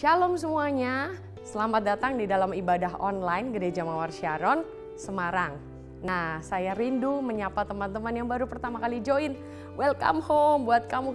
Shalom semuanya, selamat datang di dalam ibadah online Gereja Mawar Syaron, Semarang. Nah, saya rindu menyapa teman-teman yang baru pertama kali join. Welcome home buat kamu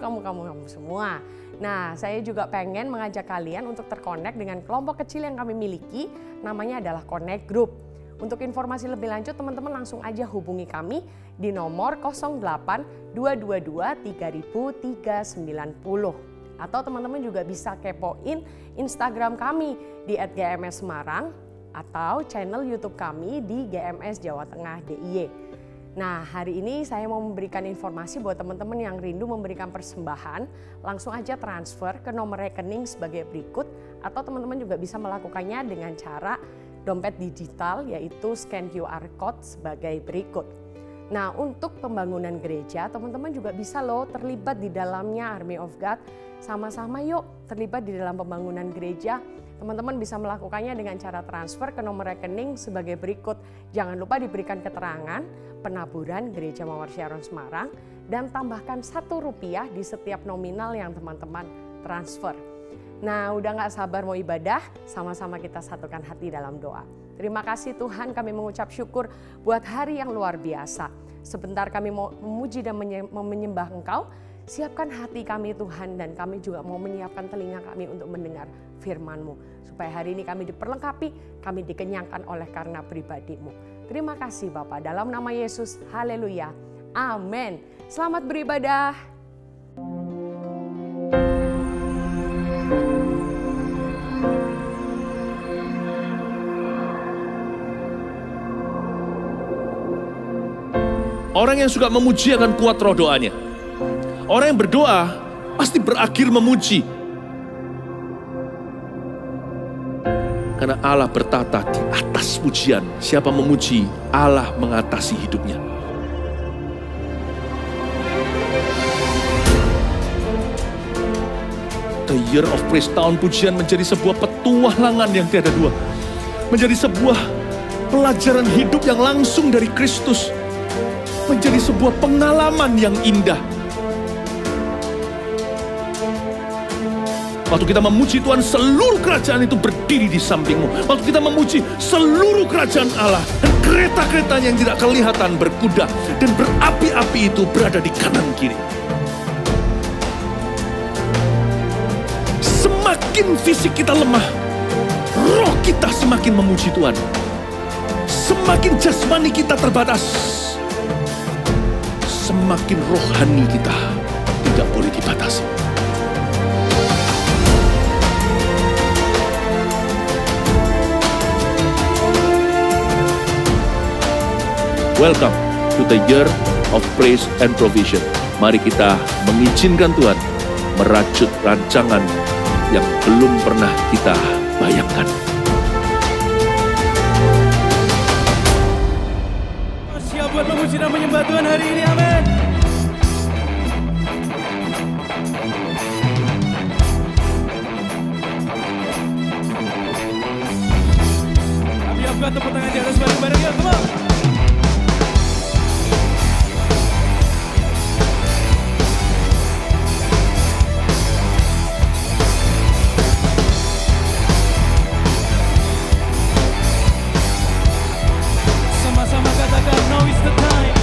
semua. Nah, saya juga pengen mengajak kalian untuk terkonek dengan kelompok kecil yang kami miliki, namanya adalah Connect Group. Untuk informasi lebih lanjut, teman-teman langsung aja hubungi kami di nomor 08 222 3390. Atau teman-teman juga bisa kepoin Instagram kami di @gms semarang atau channel YouTube kami di GMS Jawa Tengah DIY. Nah, hari ini saya mau memberikan informasi buat teman-teman yang rindu memberikan persembahan, langsung aja transfer ke nomor rekening sebagai berikut, atau teman-teman juga bisa melakukannya dengan cara dompet digital, yaitu scan QR code sebagai berikut. Nah, untuk pembangunan gereja, teman-teman juga bisa loh terlibat di dalamnya. Army of God, sama-sama yuk terlibat di dalam pembangunan gereja. Teman-teman bisa melakukannya dengan cara transfer ke nomor rekening sebagai berikut. Jangan lupa diberikan keterangan penaburan Gereja Mawar Syaron Semarang dan tambahkan Rp1 di setiap nominal yang teman-teman transfer. Nah, udah nggak sabar mau ibadah, sama-sama kita satukan hati dalam doa. Terima kasih Tuhan, kami mengucap syukur buat hari yang luar biasa. Sebentar kami mau memuji dan menyembah Engkau. Siapkan hati kami Tuhan, dan kami juga mau menyiapkan telinga kami untuk mendengar firman-Mu. Supaya hari ini kami diperlengkapi, kami dikenyangkan oleh karena pribadi-Mu. Terima kasih Bapa, dalam nama Yesus, haleluya, amin. Selamat beribadah. Orang yang suka memuji akan kuat roh doanya. Orang yang berdoa pasti berakhir memuji. Karena Allah bertata di atas pujian. Siapa memuji, Allah mengatasi hidupnya. The year of praise, tahun pujian menjadi sebuah petualangan yang tiada dua. Menjadi sebuah pelajaran hidup yang langsung dari Kristus. Menjadi sebuah pengalaman yang indah. Waktu kita memuji Tuhan, seluruh kerajaan itu berdiri di sampingmu. Waktu kita memuji, seluruh kerajaan Allah dan kereta-kereta yang tidak kelihatan berkuda dan berapi-api itu berada di kanan kiri. Semakin fisik kita lemah, roh kita semakin memuji Tuhan. Semakin jasmani kita terbatas, semakin rohani kita tidak boleh dibatasi. Welcome to the year of praise and provision. Mari kita mengizinkan Tuhan merajut rancangan yang belum pernah kita bayangkan. Siap buat memuji dan menyembah Tuhan hari ini, amin. Tepuk tangan di atas bareng-bareng ya, come on. Sama-sama katakan, now is the time.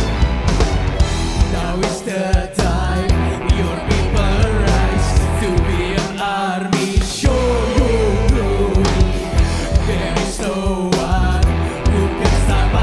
Now is the time. Your people rise to be an army. Show your glory. There is no one. Bye.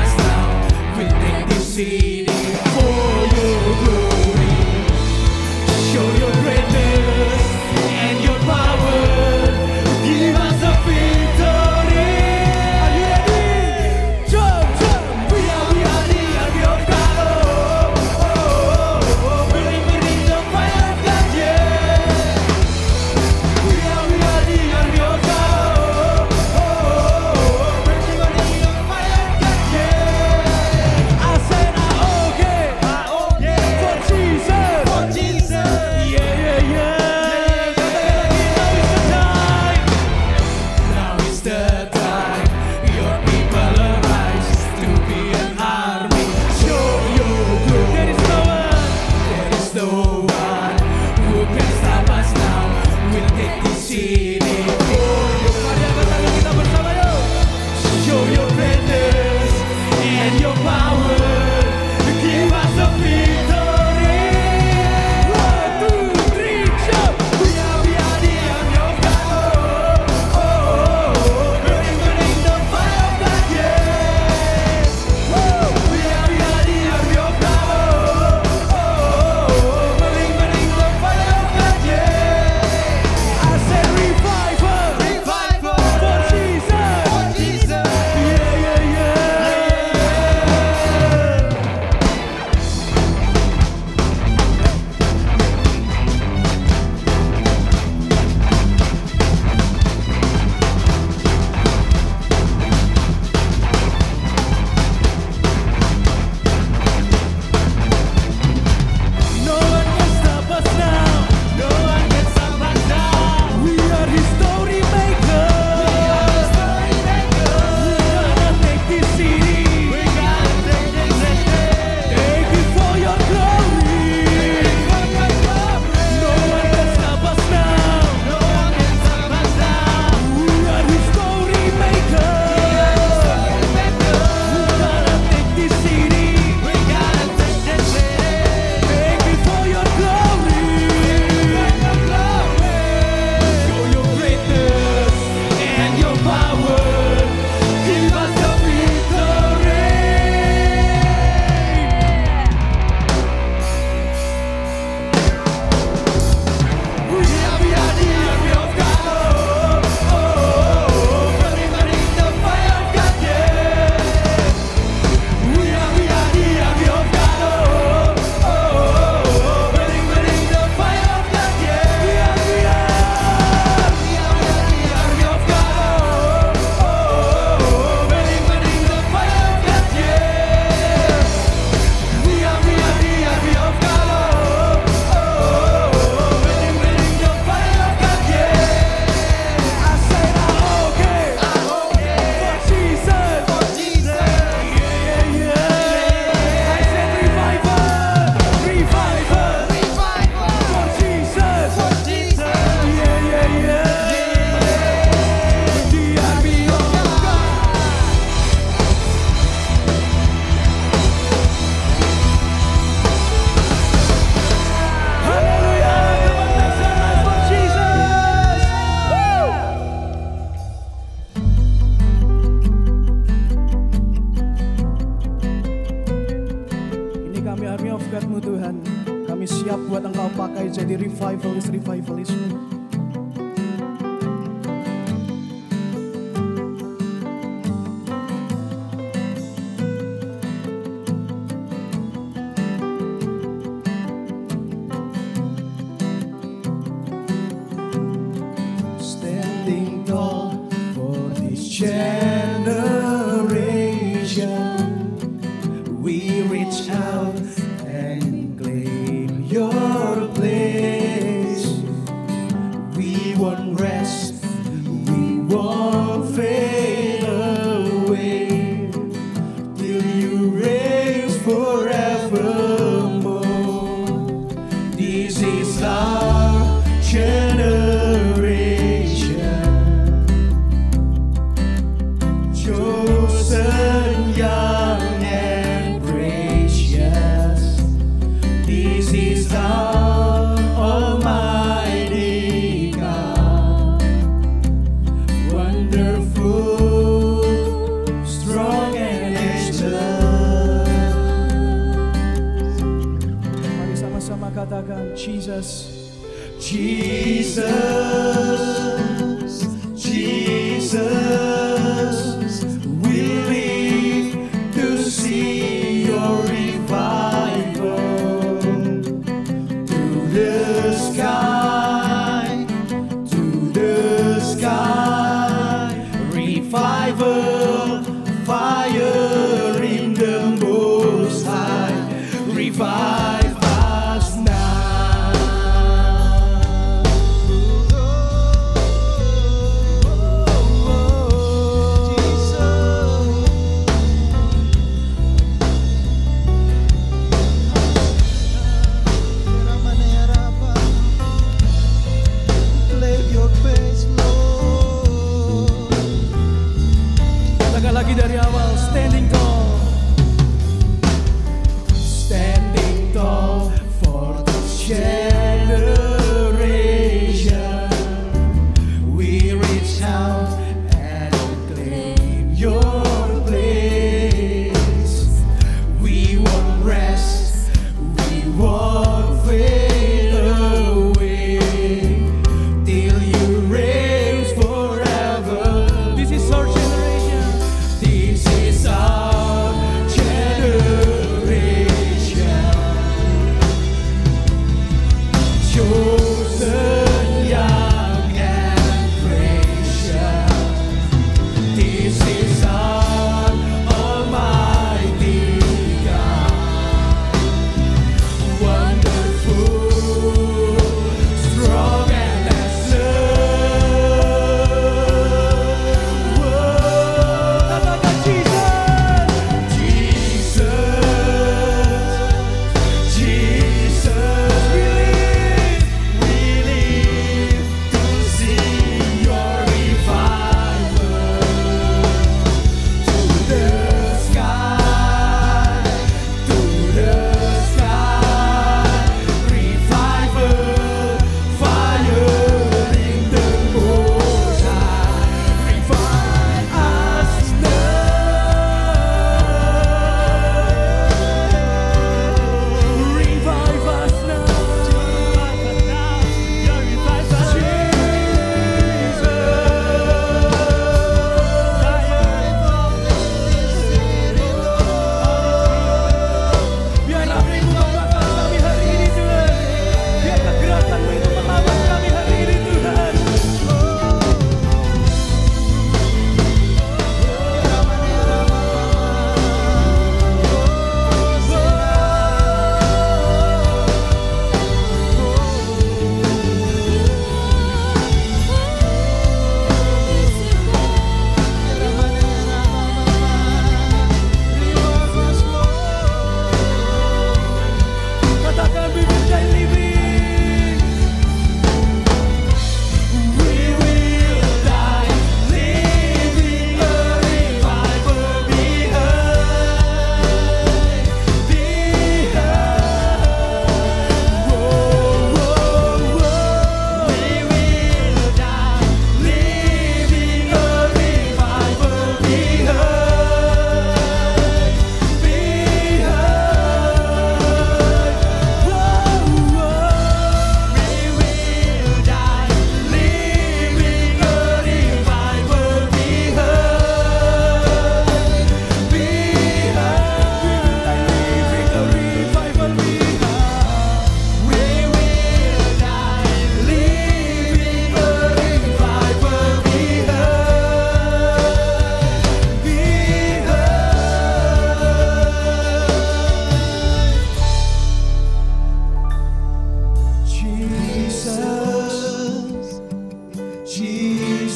jadi revivalis. This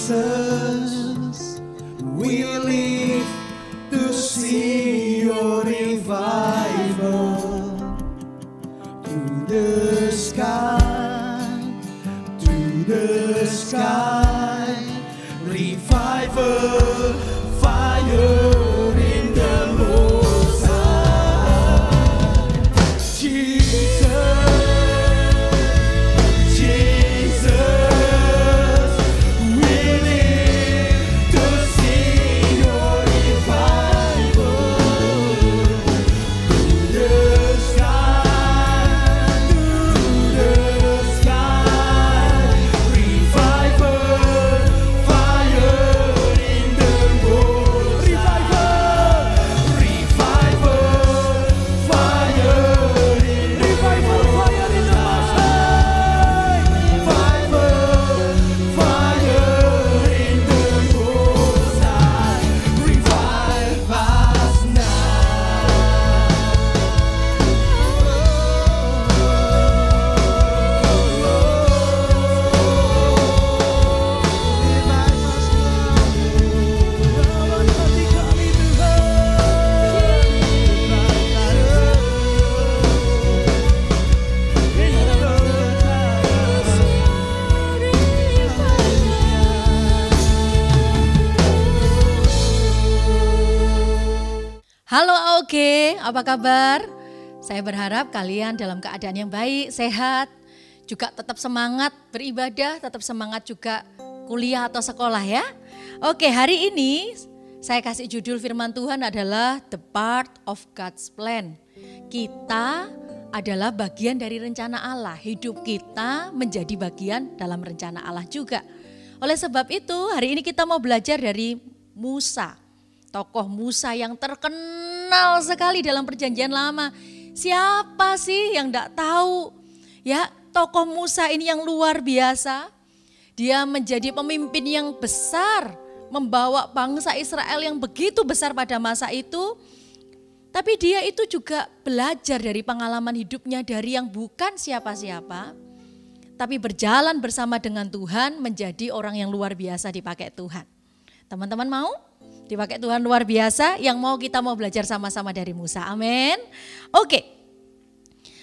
Jesus, we live to see your revival, to the sky, to the sky, revival, fire. Halo Oke, apa kabar? Saya berharap kalian dalam keadaan yang baik, sehat, juga tetap semangat beribadah, tetap semangat juga kuliah atau sekolah ya. Oke, hari ini saya kasih judul firman Tuhan adalah The Part of God's Plan. Kita adalah bagian dari rencana Allah, hidup kita menjadi bagian dalam rencana Allah juga. Oleh sebab itu hari ini kita mau belajar dari Musa. Tokoh Musa yang terkenal sekali dalam Perjanjian Lama. Siapa sih yang tidak tahu? Ya, tokoh Musa ini yang luar biasa. Dia menjadi pemimpin yang besar, membawa bangsa Israel yang begitu besar pada masa itu. Tapi dia itu juga belajar dari pengalaman hidupnya dari yang bukan siapa-siapa, tapi berjalan bersama dengan Tuhan menjadi orang yang luar biasa dipakai Tuhan. Teman-teman mau dipakai Tuhan luar biasa yang kita mau belajar sama-sama dari Musa, amin. Oke,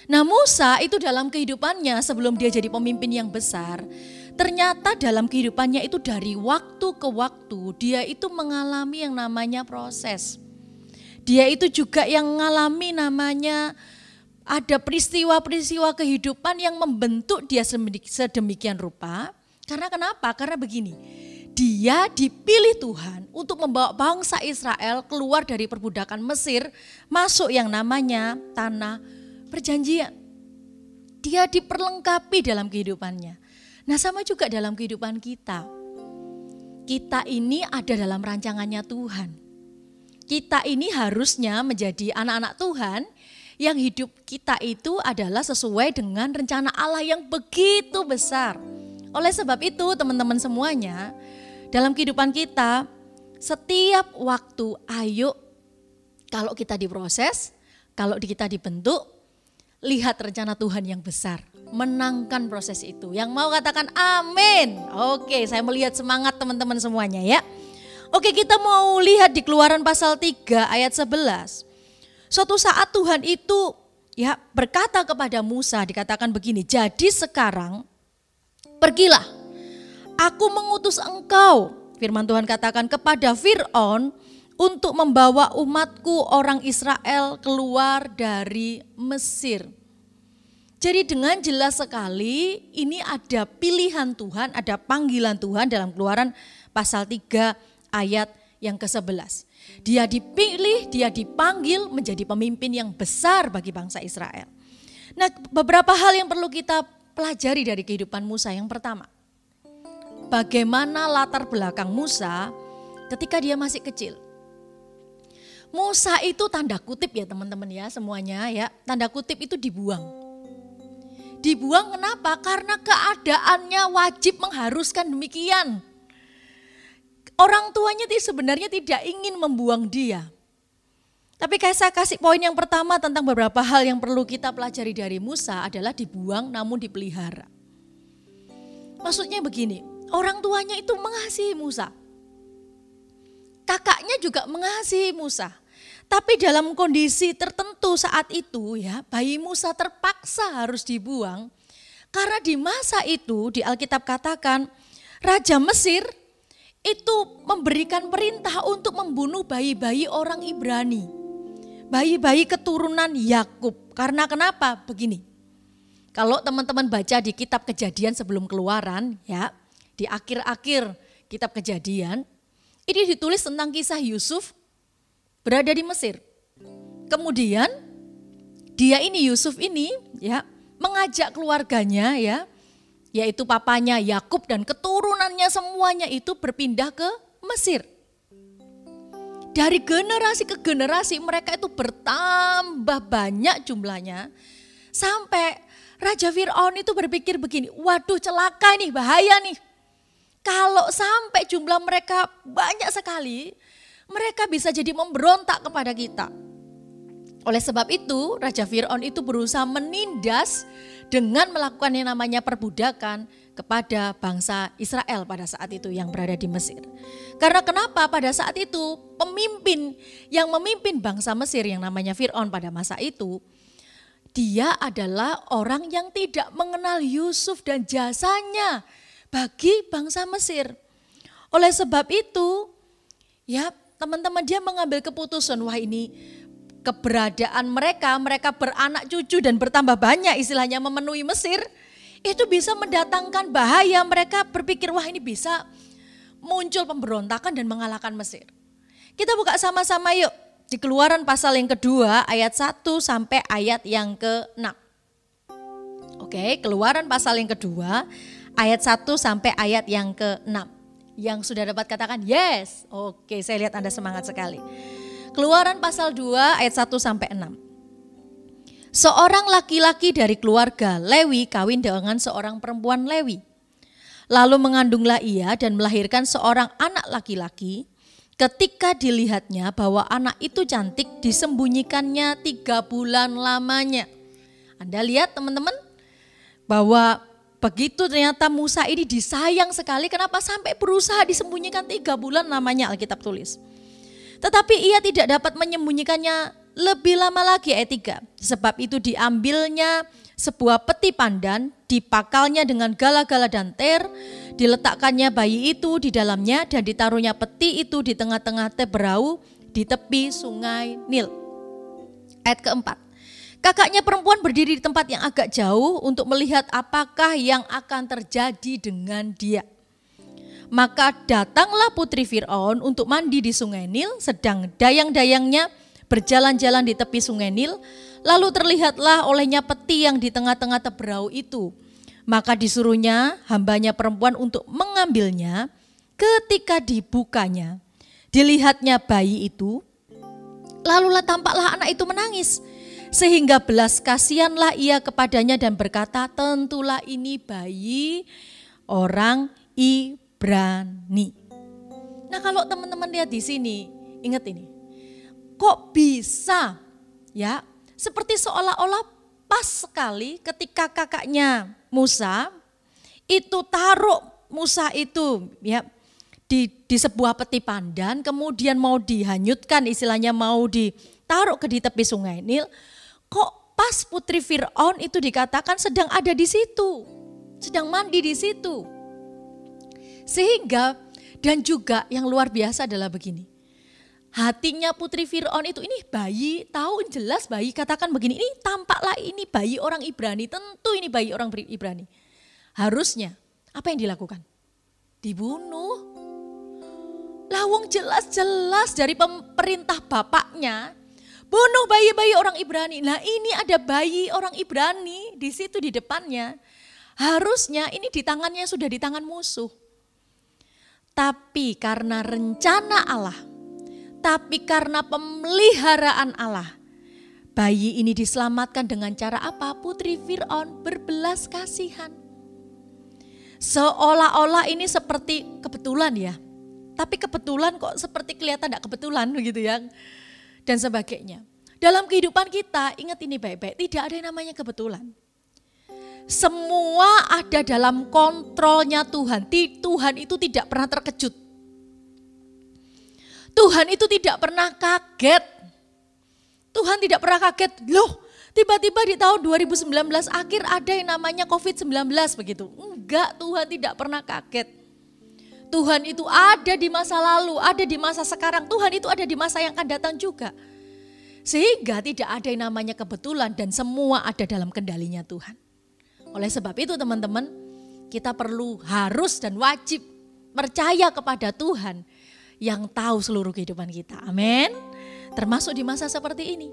nah Musa itu dalam kehidupannya sebelum dia jadi pemimpin yang besar, ternyata dalam kehidupannya itu dari waktu ke waktu dia itu mengalami yang namanya proses. Dia itu juga yang mengalami namanya ada peristiwa-peristiwa kehidupan yang membentuk dia sedemikian rupa. Karena kenapa? Karena begini, dia dipilih Tuhan untuk membawa bangsa Israel keluar dari perbudakan Mesir, masuk yang namanya tanah perjanjian. Dia diperlengkapi dalam kehidupannya. Nah sama juga dalam kehidupan kita. Kita ini ada dalam rancangannya Tuhan. Kita ini harusnya menjadi anak-anak Tuhan yang hidup kita itu adalah sesuai dengan rencana Allah yang begitu besar. Oleh sebab itu teman-teman semuanya, dalam kehidupan kita setiap waktu ayo kalau kita diproses, kalau kita dibentuk, lihat rencana Tuhan yang besar, menangkan proses itu. Yang mau katakan amin. Oke, saya melihat semangat teman-teman semuanya ya. Oke, kita mau lihat di Keluaran pasal 3 ayat 11. Suatu saat Tuhan itu ya berkata kepada Musa, dikatakan begini, jadi sekarang pergilah, aku mengutus engkau, firman Tuhan katakan kepada Fir'aun untuk membawa umatku orang Israel keluar dari Mesir. Jadi dengan jelas sekali ini ada pilihan Tuhan, ada panggilan Tuhan dalam Keluaran pasal 3 ayat yang ke-11. Dia dipilih, dia dipanggil menjadi pemimpin yang besar bagi bangsa Israel. Nah beberapa hal yang perlu kita pelajari dari kehidupan Musa. Yang pertama, bagaimana latar belakang Musa ketika dia masih kecil. Musa itu tanda kutip ya teman-teman ya semuanya ya, tanda kutip itu dibuang. Dibuang kenapa? Karena keadaannya wajib mengharuskan demikian. Orang tuanya sebenarnya tidak ingin membuang dia. Tapi saya kasih poin yang pertama tentang beberapa hal yang perlu kita pelajari dari Musa adalah dibuang namun dipelihara. Maksudnya begini, Orang tuanya itu mengasihi Musa. Kakaknya juga mengasihi Musa. Tapi dalam kondisi tertentu saat itu ya, bayi Musa terpaksa harus dibuang. Karena di masa itu di Alkitab katakan Raja Mesir itu memberikan perintah untuk membunuh bayi-bayi orang Ibrani. Bayi-bayi keturunan Yakub. Karena kenapa? Begini. Kalau teman-teman baca di kitab Kejadian sebelum Keluaran ya, di akhir-akhir kitab Kejadian, ini ditulis tentang kisah Yusuf berada di Mesir. Kemudian dia ini Yusuf ini ya mengajak keluarganya ya, yaitu papanya Yakub dan keturunannya semuanya itu berpindah ke Mesir. Dari generasi ke generasi mereka itu bertambah banyak jumlahnya sampai Raja Firaun itu berpikir begini, waduh celaka nih, bahaya nih. Kalau sampai jumlah mereka banyak sekali, mereka bisa jadi memberontak kepada kita. Oleh sebab itu Raja Firaun itu berusaha menindas dengan melakukan yang namanya perbudakan kepada bangsa Israel pada saat itu yang berada di Mesir. Karena kenapa pada saat itu pemimpin yang memimpin bangsa Mesir yang namanya Firaun pada masa itu, dia adalah orang yang tidak mengenal Yusuf dan jasanya bagi bangsa Mesir. Oleh sebab itu ya teman-teman, dia mengambil keputusan, wah ini keberadaan mereka beranak cucu dan bertambah banyak istilahnya memenuhi Mesir, itu bisa mendatangkan bahaya. Mereka berpikir wah ini bisa muncul pemberontakan dan mengalahkan Mesir. Kita buka sama-sama yuk di Keluaran pasal yang kedua ayat 1 sampai ayat yang ke-6. Oke, Keluaran pasal yang kedua ayat 1 sampai ayat yang ke-6. Yang sudah dapat katakan yes. Oke, saya lihat Anda semangat sekali. Keluaran pasal 2 ayat 1 sampai 6. Seorang laki-laki dari keluarga Lewi kawin dengan seorang perempuan Lewi. Lalu mengandunglah ia dan melahirkan seorang anak laki-laki. Ketika dilihatnya bahwa anak itu cantik, disembunyikannya 3 bulan lamanya. Anda lihat teman-teman bahwa begitu ternyata Musa ini disayang sekali, kenapa sampai berusaha disembunyikan 3 bulan namanya Alkitab tulis. Tetapi ia tidak dapat menyembunyikannya lebih lama lagi ayat 3. Sebab itu diambilnya sebuah peti pandan, dipakalnya dengan gala-gala dan ter, diletakkannya bayi itu di dalamnya dan ditaruhnya peti itu di tengah-tengah Teberau di tepi sungai Nil. Ayat ke-4. Kakaknya perempuan berdiri di tempat yang agak jauh untuk melihat apakah yang akan terjadi dengan dia. Maka datanglah putri Firaun untuk mandi di sungai Nil, sedang dayang-dayangnya berjalan-jalan di tepi sungai Nil. Lalu terlihatlah olehnya peti yang di tengah-tengah Teberau itu. Maka disuruhnya hambanya perempuan untuk mengambilnya. Ketika dibukanya, dilihatnya bayi itu, lalu tampaklah anak itu menangis. Sehingga belas kasihanlah ia kepadanya dan berkata, tentulah ini bayi orang Ibrani. Nah kalau teman-teman lihat di sini, ingat ini. Kok bisa ya, seperti seolah-olah pas sekali ketika kakaknya Musa itu taruh Musa itu ya di sebuah peti pandan, kemudian mau dihanyutkan istilahnya, mau ditaruh ke di tepi sungai Nil. Kok pas putri Firaun itu dikatakan sedang ada di situ, sedang mandi di situ. Sehingga, dan juga yang luar biasa adalah begini, hatinya putri Firaun itu ini bayi, tahu jelas bayi, katakan begini, ini tampaklah ini bayi orang Ibrani, tentu ini bayi orang Ibrani. Harusnya, apa yang dilakukan? Dibunuh. Lawung jelas-jelas dari perintah bapaknya, bunuh bayi-bayi orang Ibrani. Nah ini ada bayi orang Ibrani di situ di depannya. Harusnya ini di tangannya, sudah di tangan musuh. Tapi karena rencana Allah, tapi karena pemeliharaan Allah, bayi ini diselamatkan dengan cara apa? Putri Firaun berbelas kasihan. Seolah-olah ini seperti kebetulan ya. Tapi kebetulan kok seperti kelihatan tidak kebetulan gitu ya. Dan sebagainya. Dalam kehidupan kita, ingat ini baik-baik, tidak ada yang namanya kebetulan. Semua ada dalam kontrolnya Tuhan. Tuhan itu tidak pernah terkejut. Tuhan itu tidak pernah kaget. Tuhan tidak pernah kaget. Loh, tiba-tiba di tahun 2019 akhir ada yang namanya COVID-19 begitu. Enggak, Tuhan tidak pernah kaget. Tuhan itu ada di masa lalu, ada di masa sekarang. Tuhan itu ada di masa yang akan datang juga. Sehingga tidak ada yang namanya kebetulan dan semua ada dalam kendalinya Tuhan. Oleh sebab itu teman-teman, kita perlu, harus dan wajib percaya kepada Tuhan yang tahu seluruh kehidupan kita. Amin. Termasuk di masa seperti ini.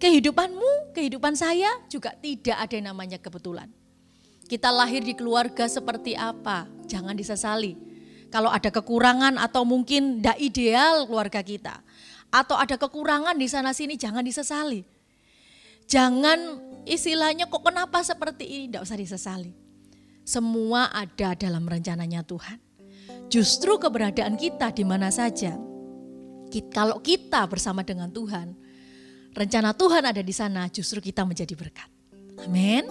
Kehidupanmu, kehidupan saya juga tidak ada yang namanya kebetulan. Kita lahir di keluarga seperti apa, jangan disesali. Kalau ada kekurangan atau mungkin tidak ideal keluarga kita. Atau ada kekurangan di sana sini, jangan disesali. Jangan istilahnya kok kenapa seperti ini, tidak usah disesali. Semua ada dalam rencananya Tuhan. Justru keberadaan kita di mana saja, kalau kita bersama dengan Tuhan, rencana Tuhan ada di sana, justru kita menjadi berkat. Amin.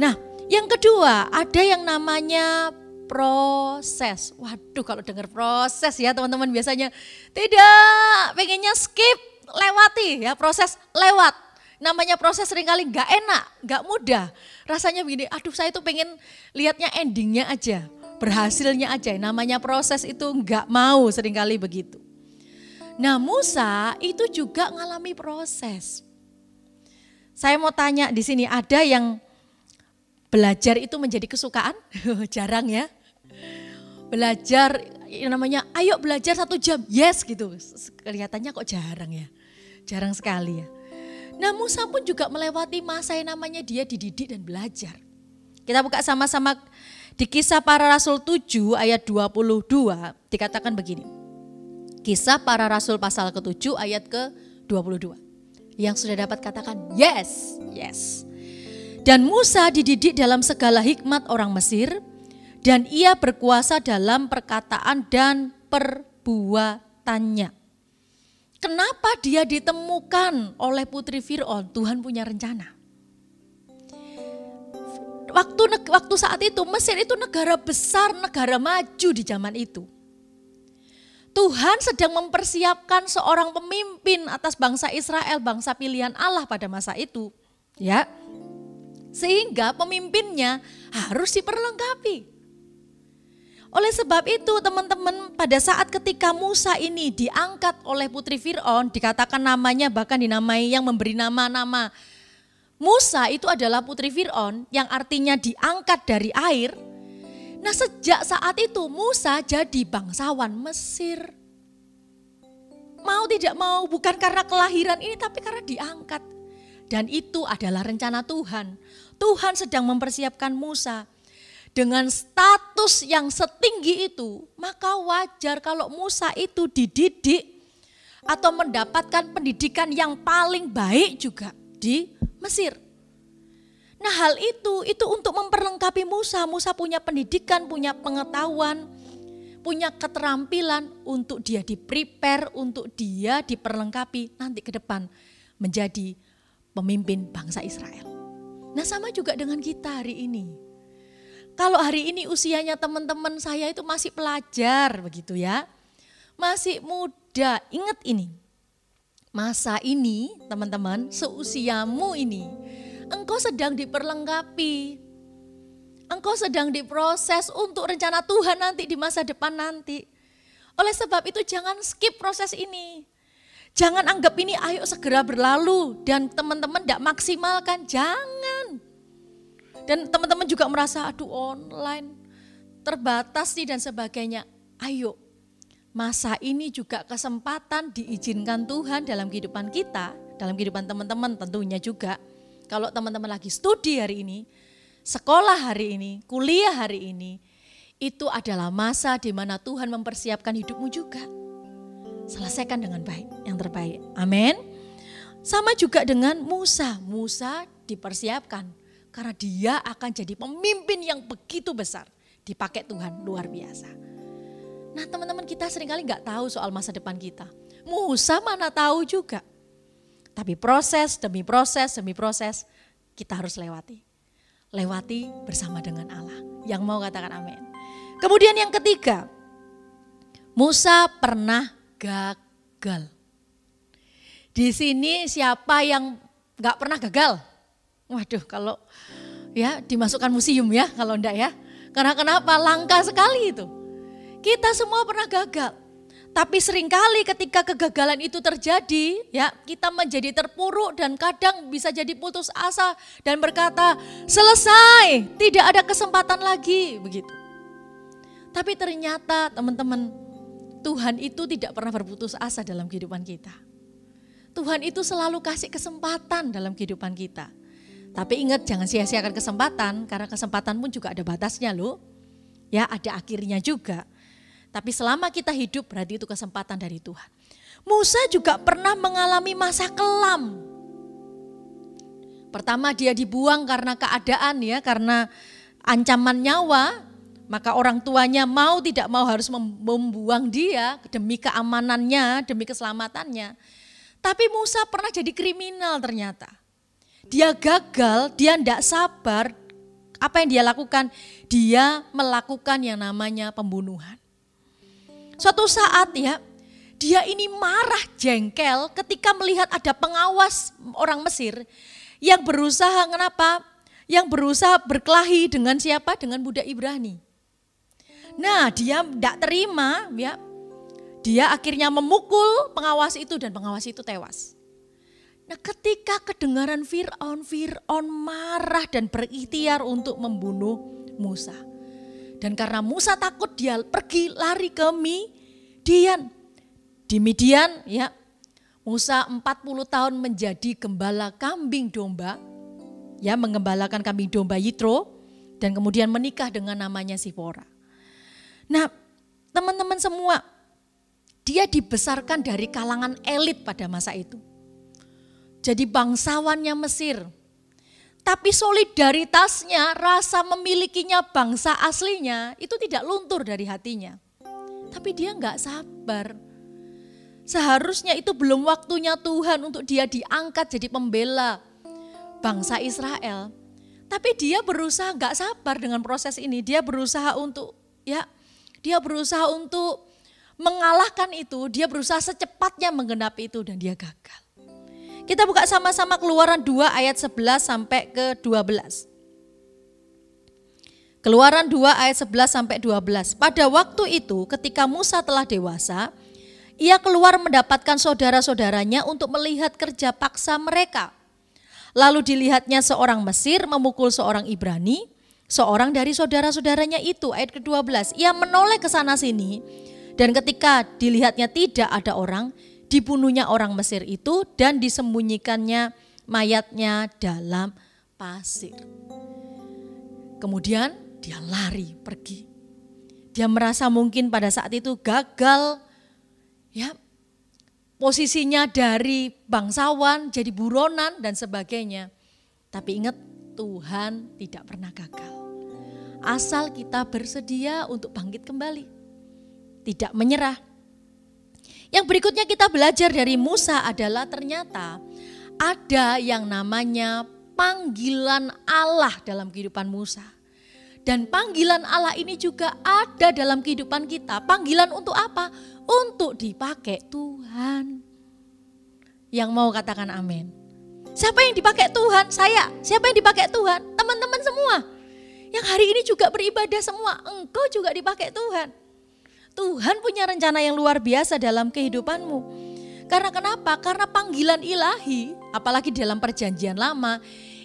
Nah, yang kedua ada yang namanya proses. Waduh, kalau dengar proses ya teman-teman biasanya tidak, pengennya skip, lewati ya, proses lewat. Namanya proses seringkali gak enak, gak mudah. Rasanya begini, aduh saya tuh pengen lihatnya endingnya aja, berhasilnya aja. Namanya proses itu gak mau seringkali begitu. Nah Musa itu juga ngalami proses. Saya mau tanya di sini, ada yang belajar itu menjadi kesukaan? Jarang ya. Belajar namanya ayo belajar 1 jam, yes gitu. Kelihatannya kok jarang ya, jarang sekali ya. Nah Musa pun juga melewati masa yang namanya dia dididik dan belajar. Kita buka sama-sama di Kisah Para Rasul 7 ayat 22 dikatakan begini. Kisah Para Rasul pasal ke-7 ayat ke-22. Yang sudah dapat katakan yes, yes. Dan Musa dididik dalam segala hikmat orang Mesir dan ia berkuasa dalam perkataan dan perbuatannya. Kenapa dia ditemukan oleh putri Firaun? Tuhan punya rencana. Waktu saat itu Mesir itu negara besar, negara maju di zaman itu. Tuhan sedang mempersiapkan seorang pemimpin atas bangsa Israel, bangsa pilihan Allah pada masa itu, ya. Sehingga pemimpinnya harus diperlengkapi. Oleh sebab itu teman-teman, pada saat ketika Musa ini diangkat oleh putri Firaun, dikatakan namanya, bahkan dinamai, yang memberi nama-nama Musa itu adalah putri Firaun, yang artinya diangkat dari air. Nah sejak saat itu Musa jadi bangsawan Mesir. Mau tidak mau, bukan karena kelahiran ini tapi karena diangkat. Dan itu adalah rencana Tuhan. Tuhan sedang mempersiapkan Musa. Dengan status yang setinggi itu, maka wajar kalau Musa itu dididik atau mendapatkan pendidikan yang paling baik juga di Mesir. Nah hal itu untuk memperlengkapi Musa. Musa punya pendidikan, punya pengetahuan, punya keterampilan untuk dia di-prepare, untuk dia diperlengkapi nanti ke depan menjadi pemimpin bangsa Israel. Nah sama juga dengan kita hari ini. Kalau hari ini usianya teman-teman saya itu masih pelajar begitu ya. Masih muda, ingat ini. Masa ini teman-teman, seusiamu ini engkau sedang diperlengkapi. Engkau sedang diproses untuk rencana Tuhan nanti di masa depan nanti. Oleh sebab itu jangan skip proses ini. Jangan anggap ini ayo segera berlalu dan teman-teman tidak maksimalkan, jangan. Dan teman-teman juga merasa aduh online, terbatas nih dan sebagainya. Ayo, masa ini juga kesempatan diizinkan Tuhan dalam kehidupan kita, dalam kehidupan teman-teman tentunya juga. Kalau teman-teman lagi studi hari ini, sekolah hari ini, kuliah hari ini, itu adalah masa di mana Tuhan mempersiapkan hidupmu juga. Selesaikan dengan baik, yang terbaik. Amin. Sama juga dengan Musa. Musa dipersiapkan. Karena dia akan jadi pemimpin yang begitu besar. Dipakai Tuhan, luar biasa. Nah teman-teman, kita seringkali gak tahu soal masa depan kita. Musa mana tahu juga. Tapi proses demi proses, kita harus lewati. lewati bersama dengan Allah. Yang mau katakan amin. Kemudian yang ketiga, Musa pernah gagal. Di sini siapa yang nggak pernah gagal? Waduh, kalau ya dimasukkan museum ya kalau enggak ya. Karena kenapa? Langka sekali itu. Kita semua pernah gagal. Tapi seringkali ketika kegagalan itu terjadi, ya kita menjadi terpuruk dan kadang bisa jadi putus asa dan berkata, selesai, tidak ada kesempatan lagi, begitu. Tapi ternyata teman-teman, Tuhan itu tidak pernah berputus asa dalam kehidupan kita. Tuhan itu selalu kasih kesempatan dalam kehidupan kita. Tapi ingat, jangan sia-siakan kesempatan, karena kesempatan pun juga ada batasnya loh. Ya, ada akhirnya juga. Tapi selama kita hidup berarti itu kesempatan dari Tuhan. Musa juga pernah mengalami masa kelam. Pertama dia dibuang karena keadaan ya, karena ancaman nyawa. Maka orang tuanya mau tidak mau harus membuang dia demi keamanannya, demi keselamatannya. Tapi Musa pernah jadi kriminal ternyata. Dia gagal, dia tidak sabar. Apa yang dia lakukan? Dia melakukan yang namanya pembunuhan. Suatu saat ya, dia ini marah jengkel ketika melihat ada pengawas orang Mesir yang berusaha kenapa? Yang berusaha berkelahi dengan siapa? Dengan budak Ibrani. Nah, dia tidak terima ya. Dia akhirnya memukul pengawas itu dan pengawas itu tewas. Nah, ketika kedengaran Firaun, Firaun marah dan berikhtiar untuk membunuh Musa. Dan karena Musa takut dia pergi lari ke Midian. Di Midian ya, Musa 40 tahun menjadi gembala kambing domba. Ya, mengembalakan kambing domba Yitro. Dan kemudian menikah dengan namanya Sipora. Nah teman-teman semua, dia dibesarkan dari kalangan elit pada masa itu. Jadi bangsawannya Mesir. Tapi solidaritasnya, rasa memilikinya bangsa aslinya itu tidak luntur dari hatinya. Tapi dia nggak sabar. Seharusnya itu belum waktunya Tuhan untuk dia diangkat jadi pembela bangsa Israel. Tapi dia berusaha nggak sabar dengan proses ini. Dia berusaha untuk mengalahkan itu. Dia berusaha secepatnya menggenapi itu dan dia gagal. Kita buka sama-sama Keluaran 2 ayat 11 sampai ke 12. Keluaran 2 ayat 11 sampai 12. Pada waktu itu ketika Musa telah dewasa, ia keluar mendapatkan saudara-saudaranya untuk melihat kerja paksa mereka. Lalu dilihatnya seorang Mesir memukul seorang Ibrani, seorang dari saudara-saudaranya itu. Ayat ke-12. Ia menoleh ke sana sini dan ketika dilihatnya tidak ada orang, dibunuhnya orang Mesir itu dan disembunyikannya mayatnya dalam pasir. Kemudian dia lari pergi. Dia merasa mungkin pada saat itu gagal. Ya, posisinya dari bangsawan jadi buronan dan sebagainya. Tapi ingat, Tuhan tidak pernah gagal. Asal kita bersedia untuk bangkit kembali. Tidak menyerah. Yang berikutnya kita belajar dari Musa adalah ternyata ada yang namanya panggilan Allah dalam kehidupan Musa. Dan panggilan Allah ini juga ada dalam kehidupan kita. Panggilan untuk apa? Untuk dipakai Tuhan. Yang mau katakan amin. Siapa yang dipakai Tuhan? Saya. Siapa yang dipakai Tuhan? Teman-teman semua. Yang hari ini juga beribadah semua. Engkau juga dipakai Tuhan. Tuhan punya rencana yang luar biasa dalam kehidupanmu. Karena kenapa? Karena panggilan ilahi, apalagi dalam perjanjian lama,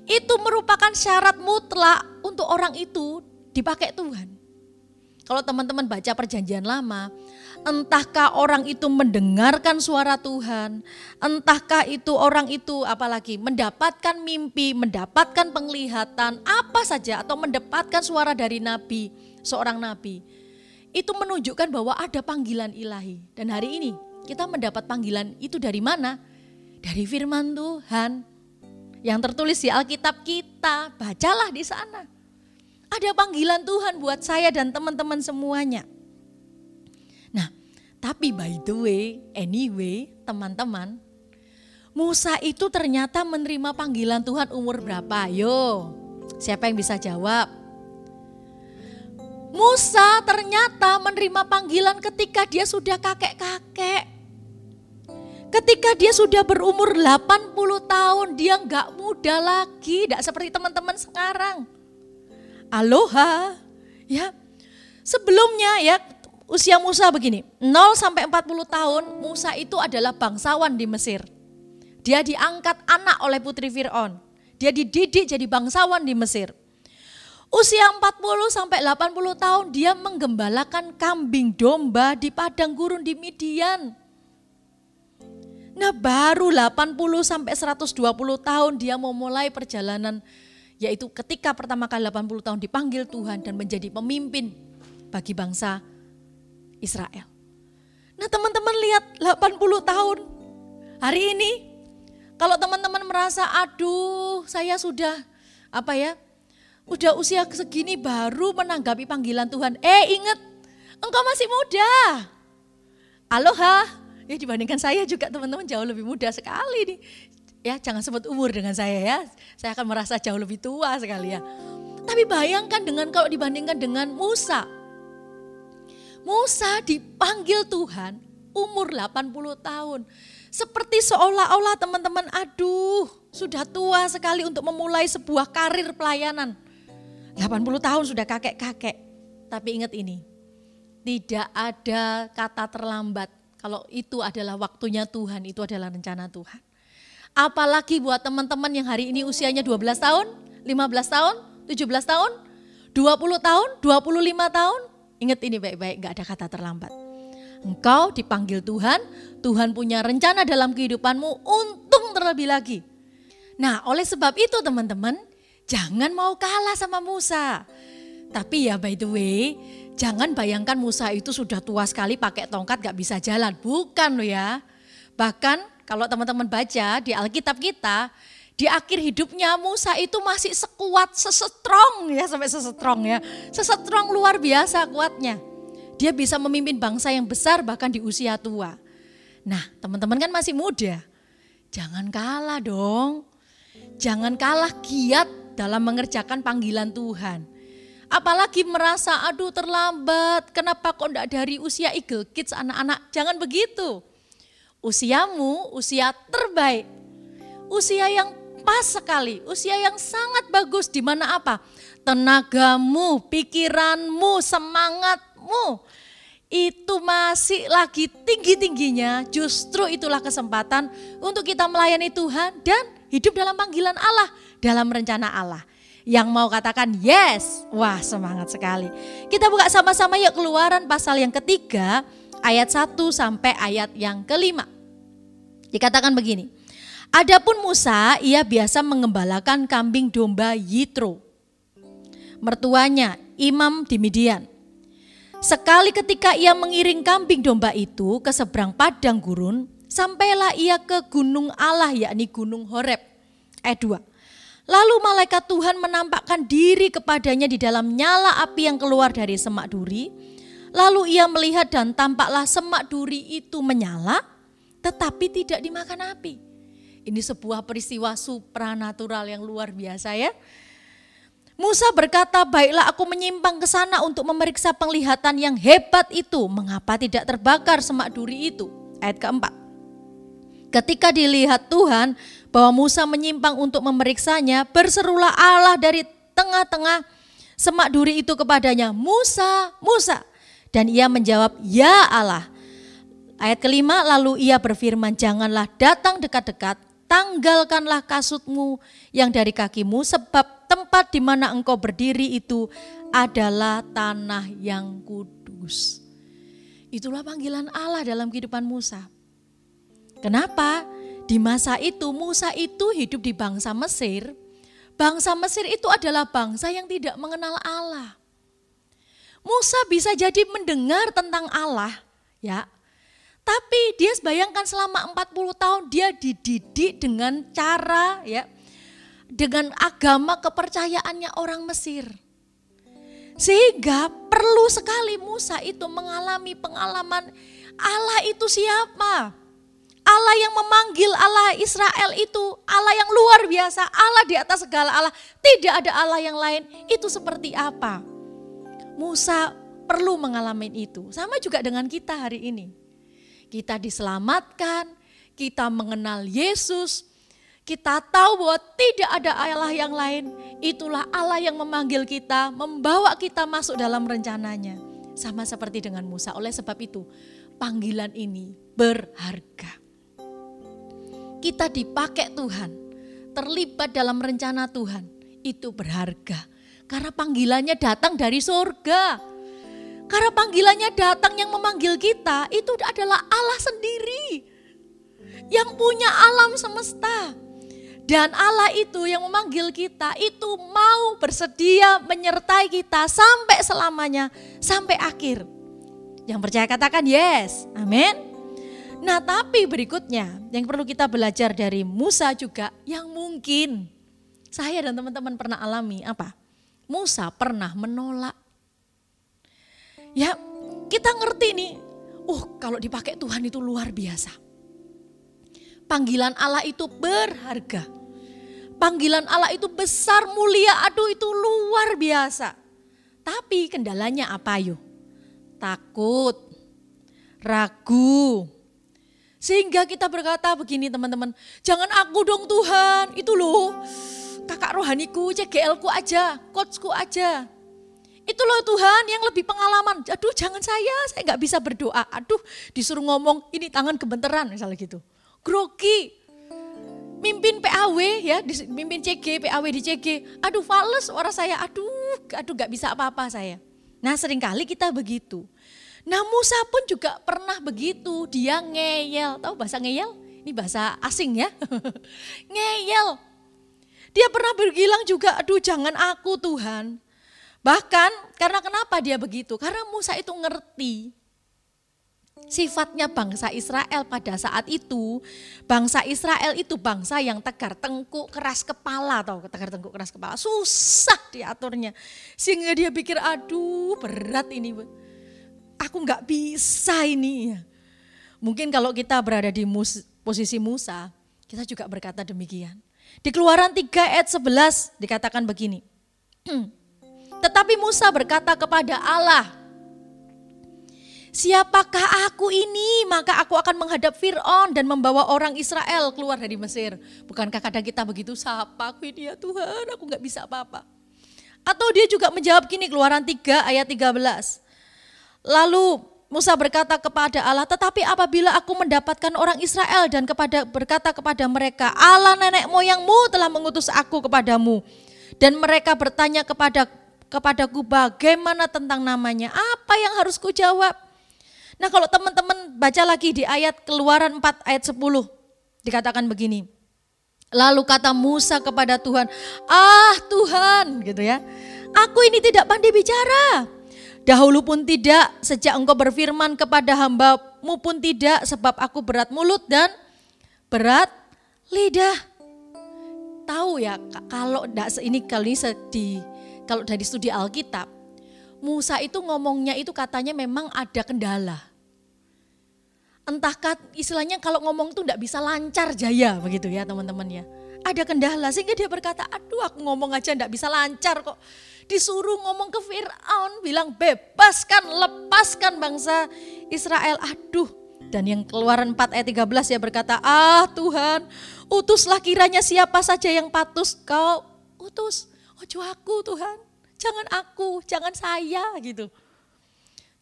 itu merupakan syarat mutlak untuk orang itu dipakai Tuhan. Kalau teman-teman baca perjanjian lama, entahkah orang itu mendengarkan suara Tuhan, entahkah itu orang itu apalagi mendapatkan mimpi, mendapatkan penglihatan, apa saja atau mendapatkan suara dari nabi, seorang nabi. Itu menunjukkan bahwa ada panggilan ilahi. Dan hari ini kita mendapat panggilan itu dari mana? Dari firman Tuhan. Yang tertulis di Alkitab kita, bacalah di sana. Ada panggilan Tuhan buat saya dan teman-teman semuanya. Nah, tapi by the way, anyway, teman-teman, Musa itu ternyata menerima panggilan Tuhan umur berapa? Yo, Siapa yang bisa jawab? Musa ternyata menerima panggilan ketika dia sudah kakek-kakek. Ketika dia sudah berumur 80 tahun, dia nggak muda lagi, nggak seperti teman-teman sekarang. Aloha, ya. Sebelumnya ya, usia Musa begini, 0 sampai 40 tahun, Musa itu adalah bangsawan di Mesir. Dia diangkat anak oleh putri Firaun. Dia dididik jadi bangsawan di Mesir. Usia 40 sampai 80 tahun dia menggembalakan kambing domba di padang gurun di Midian. Nah baru 80 sampai 120 tahun dia mau mulai perjalanan, yaitu ketika pertama kali 80 tahun dipanggil Tuhan dan menjadi pemimpin bagi bangsa Israel. Nah teman-teman lihat 80 tahun hari ini, kalau teman-teman merasa aduh saya sudah udah usia segini baru menanggapi panggilan Tuhan. Ingat engkau masih muda. Aloha. Ya dibandingkan saya juga teman-teman jauh lebih muda sekali nih. Ya jangan sebut umur dengan saya ya. Saya akan merasa jauh lebih tua sekali ya. Tapi bayangkan dengan kalau dibandingkan dengan Musa. Musa dipanggil Tuhan umur 80 tahun. Seperti seolah-olah teman-teman aduh sudah tua sekali untuk memulai sebuah karir pelayanan. 80 tahun sudah kakek-kakek. Tapi ingat ini, tidak ada kata terlambat. Kalau itu adalah waktunya Tuhan, itu adalah rencana Tuhan. Apalagi buat teman-teman yang hari ini usianya 12 tahun, 15 tahun, 17 tahun, 20 tahun, 25 tahun. Ingat ini baik-baik, gak ada kata terlambat. Engkau dipanggil Tuhan, Tuhan punya rencana dalam kehidupanmu, untung terlebih lagi. Nah oleh sebab itu teman-teman, jangan mau kalah sama Musa. Tapi ya by the way, jangan bayangkan Musa itu sudah tua sekali pakai tongkat gak bisa jalan. Bukan loh ya. Bahkan kalau teman-teman baca di Alkitab kita, di akhir hidupnya Musa itu masih sekuat, sesetrong ya, sampai sesetrong ya. Sesetrong luar biasa kuatnya. Dia bisa memimpin bangsa yang besar bahkan di usia tua. Nah teman-teman kan masih muda. Jangan kalah dong. Jangan kalah giat dalam mengerjakan panggilan Tuhan. Apalagi merasa aduh terlambat, kenapa kok enggak dari usia Eagle Kids anak-anak. Jangan begitu. Usiamu usia terbaik. Usia yang pas sekali, usia yang sangat bagus di mana apa? Tenagamu, pikiranmu, semangatmu itu masih lagi tinggi-tingginya. Justru itulah kesempatan untuk kita melayani Tuhan dan hidup dalam panggilan Allah, dalam rencana Allah. Yang mau katakan yes, wah semangat sekali. Kita buka sama-sama yuk Keluaran pasal yang ketiga, ayat 1 sampai ayat yang kelima. Dikatakan begini, adapun Musa ia biasa mengembalakan kambing domba Yitro, mertuanya imam di Midian. Sekali ketika ia mengiring kambing domba itu ke seberang padang gurun, sampailah ia ke gunung Allah yakni gunung Horeb. Ayat 2. Lalu malaikat Tuhan menampakkan diri kepadanya di dalam nyala api yang keluar dari semak duri. Lalu ia melihat dan tampaklah semak duri itu menyala tetapi tidak dimakan api. Ini sebuah peristiwa supranatural yang luar biasa ya. Musa berkata, baiklah aku menyimpang ke sana untuk memeriksa penglihatan yang hebat itu. Mengapa tidak terbakar semak duri itu? Ayat keempat. Ketika dilihat Tuhan bahwa Musa menyimpang untuk memeriksanya, berserulah Allah dari tengah-tengah semak duri itu kepadanya, Musa, Musa. Dan ia menjawab, ya Allah. Ayat kelima, lalu ia berfirman, janganlah datang dekat-dekat, tanggalkanlah kasutmu yang dari kakimu, sebab tempat di mana engkau berdiri itu adalah tanah yang kudus. Itulah panggilan Allah dalam kehidupan Musa. Kenapa? Di masa itu Musa itu hidup di bangsa Mesir. Bangsa Mesir itu adalah bangsa yang tidak mengenal Allah. Musa bisa jadi mendengar tentang Allah, ya. Tapi dia bayangkan selama 40 tahun dia dididik dengan cara ya, dengan agama kepercayaannya orang Mesir. Sehingga perlu sekali Musa itu mengalami pengalaman Allah itu siapa? Allah yang memanggil Allah Israel itu Allah yang luar biasa, Allah di atas segala Allah, tidak ada Allah yang lain, itu seperti apa? Musa perlu mengalami itu, sama juga dengan kita hari ini. Kita diselamatkan, kita mengenal Yesus, kita tahu bahwa tidak ada Allah yang lain, itulah Allah yang memanggil kita, membawa kita masuk dalam rencananya. Sama seperti dengan Musa, oleh sebab itu panggilan ini berharga. Kita dipakai Tuhan, terlibat dalam rencana Tuhan, itu berharga. Karena panggilannya datang dari surga. Karena panggilannya datang, yang memanggil kita itu adalah Allah sendiri. Yang punya alam semesta. Dan Allah itu yang memanggil kita itu mau bersedia menyertai kita sampai selamanya, sampai akhir. Yang percaya katakan yes, amin. Nah, tapi berikutnya yang perlu kita belajar dari Musa juga, yang mungkin saya dan teman-teman pernah alami, apa? Musa pernah menolak. Ya, kita ngerti nih, kalau dipakai Tuhan itu luar biasa. Panggilan Allah itu berharga. Panggilan Allah itu besar, mulia, aduh itu luar biasa. Tapi kendalanya apa yuk? Takut, ragu. Sehingga kita berkata begini teman-teman, jangan aku dong Tuhan, itu loh kakak rohaniku, CGL-ku aja, coachku aja. Itu loh Tuhan yang lebih pengalaman, aduh jangan saya nggak bisa berdoa, aduh disuruh ngomong ini tangan kebenteran misalnya gitu. Grogi, mimpin PAW ya, mimpin CG, PAW di CG, aduh fales suara saya, aduh nggak bisa apa-apa saya. Nah seringkali kita begitu. Nah Musa pun juga pernah begitu, dia ngeyel, tahu bahasa ngeyel? Ini bahasa asing ya, ngeyel. Dia pernah berbilang juga, aduh jangan aku Tuhan. Bahkan karena kenapa dia begitu? Karena Musa itu ngerti sifatnya bangsa Israel pada saat itu. Bangsa Israel itu bangsa yang tegar tengkuk keras kepala, tahu tegar tengkuk keras kepala, susah diaturnya. Sehingga dia pikir aduh berat ini, aku nggak bisa ini. Mungkin kalau kita berada di posisi Musa, kita juga berkata demikian. Di Keluaran 3 ayat 11 dikatakan begini. Tetapi Musa berkata kepada Allah, siapakah aku ini? Maka aku akan menghadap Fir'aun dan membawa orang Israel keluar dari Mesir. Bukankah kadang kita begitu, siapa aku ini ya Tuhan, aku nggak bisa apa-apa. Atau dia juga menjawab gini, Keluaran 3 ayat 13. Lalu Musa berkata kepada Allah, tetapi apabila aku mendapatkan orang Israel dan berkata kepada mereka, Allah nenek moyangmu telah mengutus aku kepadamu. Dan mereka bertanya kepadaku bagaimana tentang namanya, apa yang harus ku jawab? Nah kalau teman-teman baca lagi di ayat Keluaran 4 ayat 10, dikatakan begini. Lalu kata Musa kepada Tuhan, ah Tuhan gitu ya, aku ini tidak pandai bicara. Dahulu pun tidak, sejak engkau berfirman kepada hamba-Mu pun tidak, sebab aku berat mulut dan berat lidah. Tahu ya, kalau enggak ini kali sedih, kalau dari studi Alkitab, Musa itu ngomongnya itu katanya memang ada kendala. Entahkah istilahnya kalau ngomong tuh enggak bisa lancar jaya begitu ya teman-teman ya. Ada kendala sehingga dia berkata, aduh aku ngomong aja enggak bisa lancar kok. Disuruh ngomong ke Fir'aun, bilang bebaskan, lepaskan bangsa Israel. Aduh, dan yang Keluaran 4 ayat 13 ya berkata, ah Tuhan utuslah kiranya siapa saja yang patuh kau utus. Ojo aku Tuhan, jangan aku, jangan saya gitu.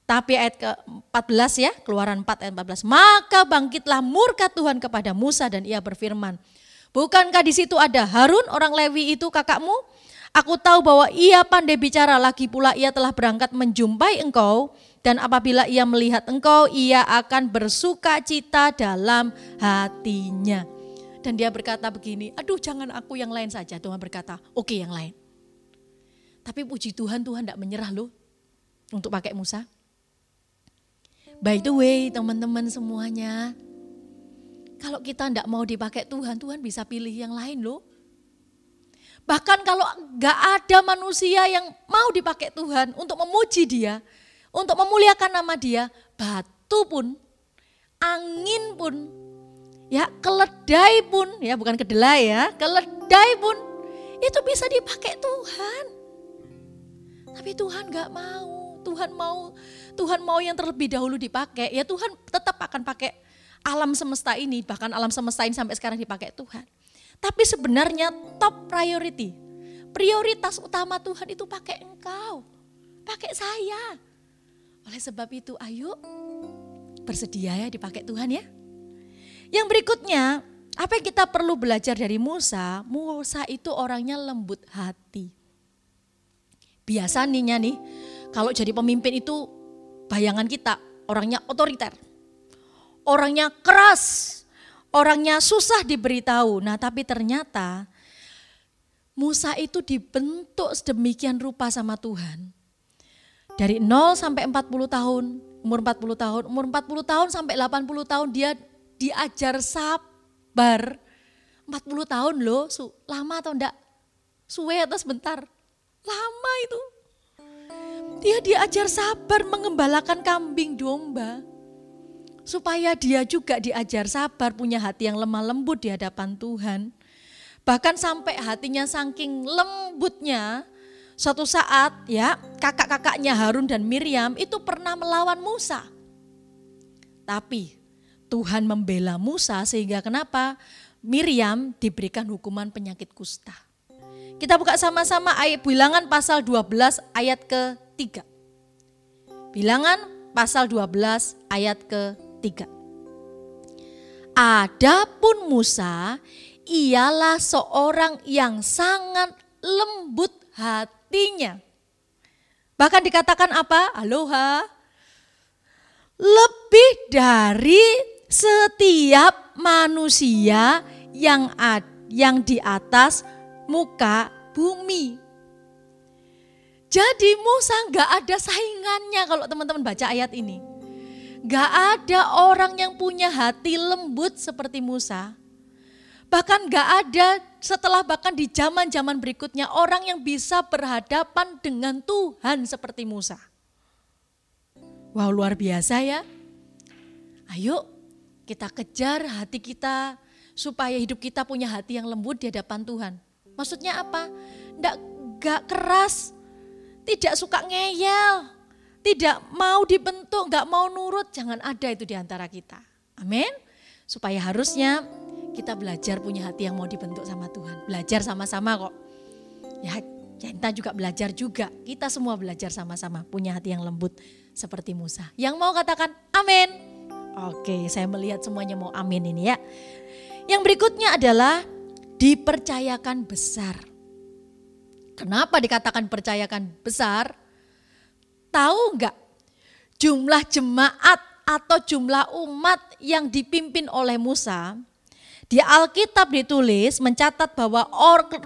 Tapi ayat ke-14 ya, Keluaran 4 ayat 14. Maka bangkitlah murka Tuhan kepada Musa dan ia berfirman, bukankah di situ ada Harun orang Lewi itu kakakmu? Aku tahu bahwa ia pandai bicara, lagi pula ia telah berangkat menjumpai engkau dan apabila ia melihat engkau ia akan bersuka cita dalam hatinya. Dan dia berkata begini, aduh jangan aku yang lain saja. Tuhan berkata oke yang lain. Tapi puji Tuhan, Tuhan tidak menyerah loh untuk pakai Musa. By the way teman-teman semuanya, kalau kita enggak mau dipakai Tuhan, Tuhan bisa pilih yang lain loh. Bahkan kalau enggak ada manusia yang mau dipakai Tuhan untuk memuji dia, untuk memuliakan nama dia, batu pun, angin pun, ya keledai pun, ya bukan kedelai ya, keledai pun itu bisa dipakai Tuhan. Tapi Tuhan gak mau, Tuhan mau yang terlebih dahulu dipakai. Ya Tuhan tetap akan pakai alam semesta ini, bahkan alam semesta ini sampai sekarang dipakai Tuhan. Tapi sebenarnya top priority, prioritas utama Tuhan itu pakai engkau, pakai saya. Oleh sebab itu ayo bersedia ya dipakai Tuhan ya. Yang berikutnya, apa yang kita perlu belajar dari Musa? Musa itu orangnya lembut hati. Biasanya nih, kalau jadi pemimpin itu bayangan kita orangnya otoriter. Orangnya keras, orangnya susah diberitahu. Nah, tapi ternyata Musa itu dibentuk sedemikian rupa sama Tuhan. Dari 0 sampai 40 tahun, umur 40 tahun sampai 80 tahun dia diajar sabar. 40 tahun loh, lama atau enggak? Suwe atau sebentar? Lama itu. Dia diajar sabar mengembalakan kambing domba. Supaya dia juga diajar sabar, punya hati yang lemah lembut di hadapan Tuhan. Bahkan sampai hatinya saking lembutnya, suatu saat ya kakak-kakaknya Harun dan Miriam itu pernah melawan Musa. Tapi Tuhan membela Musa sehingga kenapa Miriam diberikan hukuman penyakit kusta. Kita buka sama-sama ayat Bilangan pasal 12 ayat ke-3. Bilangan pasal 12 ayat ke-3. Adapun Musa ialah seorang yang sangat lembut hatinya. Bahkan dikatakan apa? Aloha. Lebih dari setiap manusia yang di atas muka bumi. Jadi Musa gak ada saingannya kalau teman-teman baca ayat ini. Gak ada orang yang punya hati lembut seperti Musa. Bahkan gak ada setelah bahkan di zaman-zaman berikutnya orang yang bisa berhadapan dengan Tuhan seperti Musa. Wow, luar biasa ya. Ayo kita kejar hati kita supaya hidup kita punya hati yang lembut di hadapan Tuhan. Maksudnya apa? Gak keras, tidak suka ngeyel, tidak mau dibentuk, gak mau nurut. Jangan ada itu di antara kita. Amin. Supaya harusnya kita belajar punya hati yang mau dibentuk sama Tuhan. Belajar sama-sama kok. Ya, kita juga belajar juga. Kita semua belajar sama-sama punya hati yang lembut seperti Musa. Yang mau katakan amin. Oke, saya melihat semuanya mau amin ini ya. Yang berikutnya adalah dipercayakan besar. Kenapa dikatakan percayakan besar? Tahu enggak jumlah jemaat atau jumlah umat yang dipimpin oleh Musa? Di Alkitab ditulis mencatat bahwa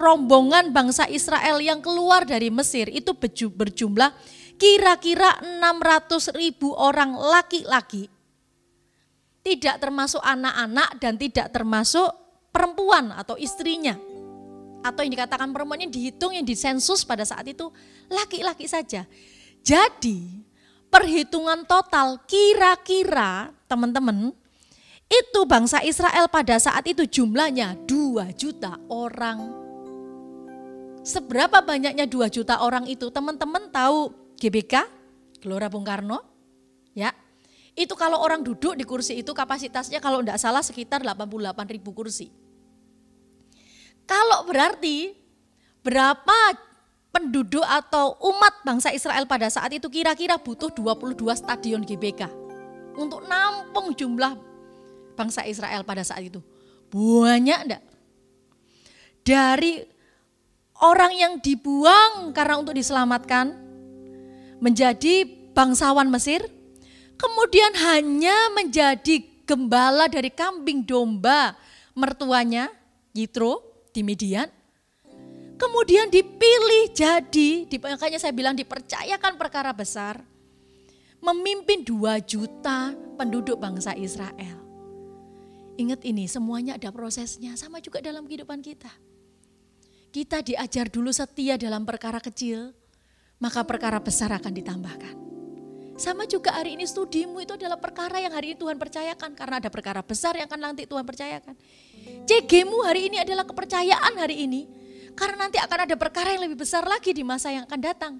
rombongan bangsa Israel yang keluar dari Mesir itu berjumlah kira-kira 600.000 orang laki-laki. Tidak termasuk anak-anak dan tidak termasuk perempuan atau istrinya. Atau yang dikatakan perempuannya dihitung yang disensus pada saat itu laki-laki saja. Jadi perhitungan total kira-kira teman-teman, itu bangsa Israel pada saat itu jumlahnya 2 juta orang. Seberapa banyaknya 2 juta orang itu? Teman-teman tahu GBK, Gelora Bung Karno? Ya. Itu kalau orang duduk di kursi itu kapasitasnya kalau enggak salah sekitar 88.000 kursi. Kalau berarti berapa penduduk atau umat bangsa Israel pada saat itu kira-kira butuh 22 stadion GBK untuk nampung jumlah bangsa Israel pada saat itu. Banyak enggak? Dari orang yang dibuang karena untuk diselamatkan menjadi bangsawan Mesir, kemudian hanya menjadi gembala dari kambing domba mertuanya Yitro di Midian, kemudian dipilih jadi, makanya saya bilang dipercayakan perkara besar, memimpin 2 juta penduduk bangsa Israel. Ingat ini, semuanya ada prosesnya, sama juga dalam kehidupan kita. Kita diajar dulu setia dalam perkara kecil, maka perkara besar akan ditambahkan. Sama juga hari ini studimu itu adalah perkara yang hari ini Tuhan percayakan. Karena ada perkara besar yang akan nanti Tuhan percayakan. CG-mu hari ini adalah kepercayaan hari ini. Karena nanti akan ada perkara yang lebih besar lagi di masa yang akan datang.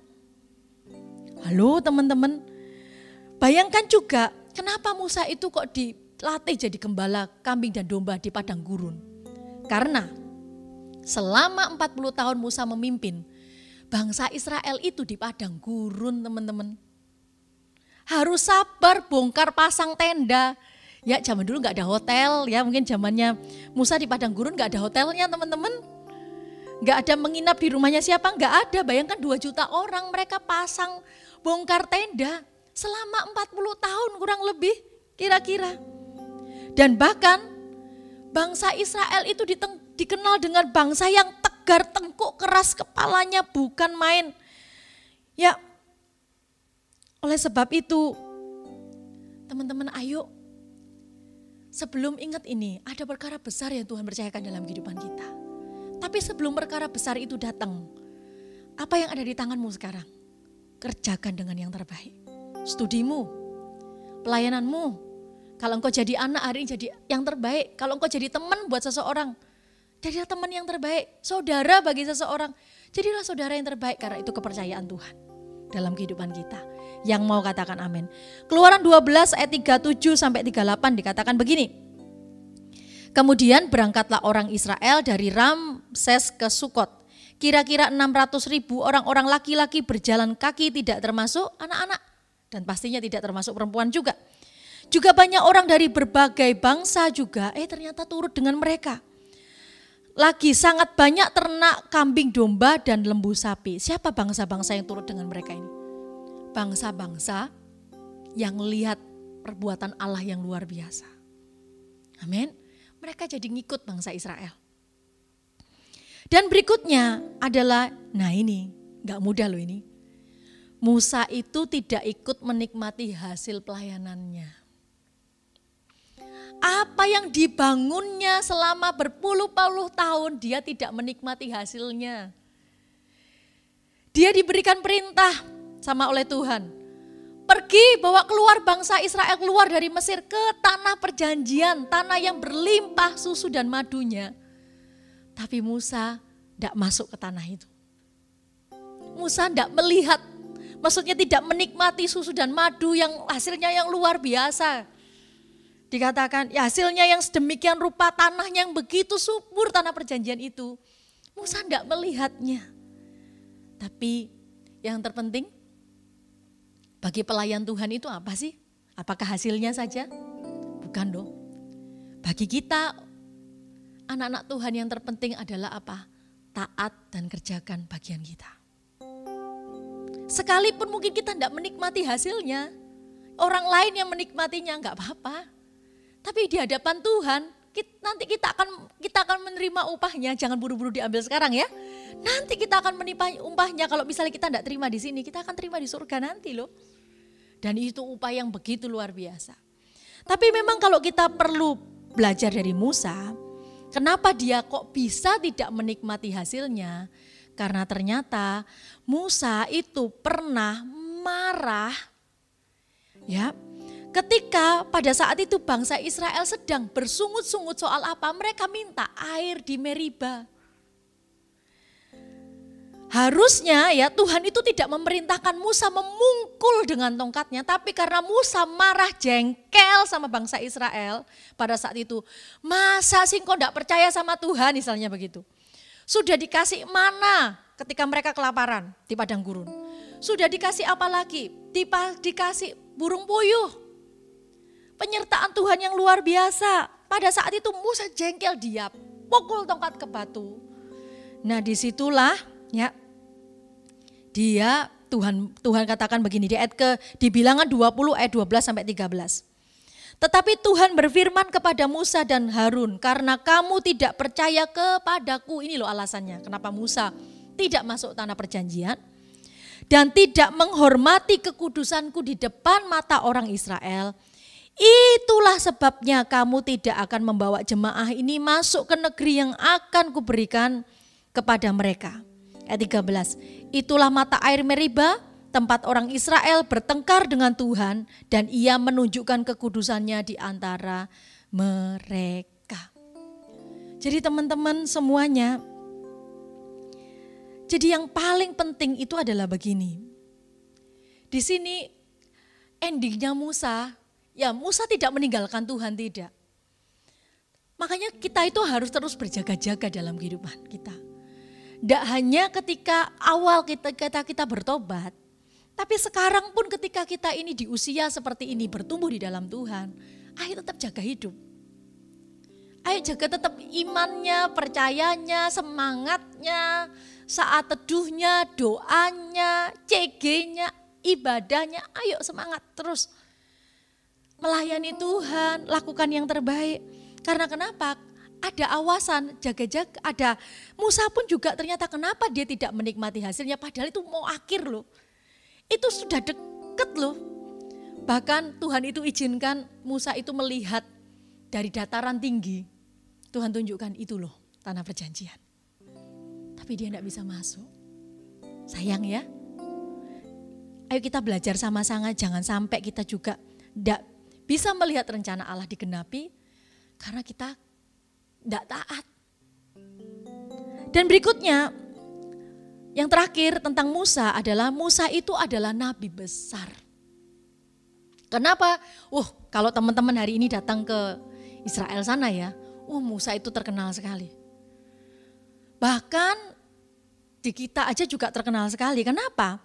Halo teman-teman. Bayangkan juga kenapa Musa itu kok dilatih jadi gembala kambing dan domba di padang gurun. Karena selama 40 tahun Musa memimpin, bangsa Israel itu di padang gurun teman-teman. Harus sabar bongkar pasang tenda. Ya zaman dulu gak ada hotel ya, mungkin zamannya Musa di padang gurun gak ada hotelnya teman-teman. Gak ada menginap di rumahnya siapa, gak ada. Bayangkan 2 juta orang mereka pasang bongkar tenda selama 40 tahun kurang lebih kira-kira. Dan bahkan bangsa Israel itu dikenal dengan bangsa yang tegar, tengkuk, keras kepalanya, bukan main. Ya, oleh sebab itu, teman-teman ayo, sebelum ingat ini, ada perkara besar yang Tuhan percayakan dalam kehidupan kita. Tapi sebelum perkara besar itu datang, apa yang ada di tanganmu sekarang? Kerjakan dengan yang terbaik. Studimu, pelayananmu, kalau engkau jadi anak hari ini jadi yang terbaik, kalau engkau jadi teman buat seseorang, jadilah teman yang terbaik, saudara bagi seseorang. Jadilah saudara yang terbaik karena itu kepercayaan Tuhan dalam kehidupan kita. Yang mau katakan amin. Keluaran 12 ayat 37 sampai 38 dikatakan begini. Kemudian berangkatlah orang Israel dari Ramses ke Sukot. Kira-kira 600.000 orang-orang laki-laki berjalan kaki tidak termasuk anak-anak. Dan pastinya tidak termasuk perempuan juga. Juga banyak orang dari berbagai bangsa juga ternyata turut dengan mereka. Lagi sangat banyak ternak kambing domba dan lembu sapi. Siapa bangsa-bangsa yang turut dengan mereka ini? Bangsa-bangsa yang lihat perbuatan Allah yang luar biasa. Amin. Mereka jadi ngikut bangsa Israel. Dan berikutnya adalah, nah ini gak mudah loh ini. Musa itu tidak ikut menikmati hasil pelayanannya. Apa yang dibangunnya selama berpuluh-puluh tahun dia tidak menikmati hasilnya. Dia diberikan perintah sama oleh Tuhan. Pergi bawa keluar bangsa Israel keluar dari Mesir ke tanah perjanjian. Tanah yang berlimpah susu dan madunya. Tapi Musa tidak masuk ke tanah itu. Musa tidak melihat. Maksudnya tidak menikmati susu dan madu yang hasilnya yang luar biasa. Dikatakan ya hasilnya yang sedemikian rupa tanahnya yang begitu subur tanah perjanjian itu. Musa tidak melihatnya. Tapi yang terpenting bagi pelayan Tuhan itu apa sih? Apakah hasilnya saja? Bukan dong. Bagi kita anak-anak Tuhan yang terpenting adalah apa? Taat dan kerjakan bagian kita. Sekalipun mungkin kita tidak menikmati hasilnya. Orang lain yang menikmatinya enggak apa-apa. Tapi di hadapan Tuhan, nanti kita akan menerima upahnya. Jangan buru-buru diambil sekarang ya. Nanti kita akan menerima upahnya. Kalau misalnya kita enggak terima di sini, kita akan terima di surga nanti loh. Dan itu upah yang begitu luar biasa. Tapi memang kalau kita perlu belajar dari Musa, kenapa dia kok bisa tidak menikmati hasilnya? Karena ternyata Musa itu pernah marah ya. Ketika pada saat itu bangsa Israel sedang bersungut-sungut soal apa? Mereka minta air di Meribah. Harusnya ya Tuhan itu tidak memerintahkan Musa memungkul dengan tongkatnya. Tapi karena Musa marah jengkel sama bangsa Israel pada saat itu. Masa sih kok enggak percaya sama Tuhan misalnya begitu. Sudah dikasih mana ketika mereka kelaparan di padang gurun. Sudah dikasih apa lagi? Dikasih burung puyuh. Penyertaan Tuhan yang luar biasa. Pada saat itu Musa jengkel dia, pukul tongkat ke batu. Nah disitulah ya dia Tuhan katakan begini di ayat di bilangan 20 ayat 12 sampai 13. Tetapi Tuhan berfirman kepada Musa dan Harun, karena kamu tidak percaya kepadaku. Ini loh alasannya kenapa Musa tidak masuk tanah perjanjian. Dan tidak menghormati kekudusanku di depan mata orang Israel. Itulah sebabnya kamu tidak akan membawa jemaah ini masuk ke negeri yang akan kuberikan kepada mereka. Ayat 13, itulah mata air Meribah tempat orang Israel bertengkar dengan Tuhan dan ia menunjukkan kekudusannya di antara mereka. Jadi teman-teman semuanya, jadi yang paling penting itu adalah begini. Di sini endingnya Musa, ya Musa tidak meninggalkan Tuhan, tidak. Makanya kita itu harus terus berjaga-jaga dalam kehidupan kita. Tidak hanya ketika awal kita bertobat, tapi sekarang pun ketika kita ini di usia seperti ini bertumbuh di dalam Tuhan, ayo tetap jaga hidup. Ayo jaga tetap imannya, percayanya, semangatnya, saat teduhnya, doanya, CG-nya, ibadahnya, ayo semangat terus. Melayani Tuhan, lakukan yang terbaik. Karena kenapa? Ada awasan, jaga-jaga, ada Musa pun juga ternyata kenapa dia tidak menikmati hasilnya, padahal itu mau akhir loh. Itu sudah deket loh. Bahkan Tuhan itu izinkan Musa itu melihat dari dataran tinggi. Tuhan tunjukkan itu loh, tanah perjanjian. Tapi dia tidak bisa masuk. Sayang ya. Ayo kita belajar sama-sama, jangan sampai kita juga tidak bisa melihat rencana Allah digenapi karena kita tidak taat. Dan berikutnya, yang terakhir tentang Musa adalah Musa itu adalah nabi besar. Kenapa? Kalau teman-teman hari ini datang ke Israel sana ya, Musa itu terkenal sekali. Bahkan di kita aja juga terkenal sekali. Kenapa?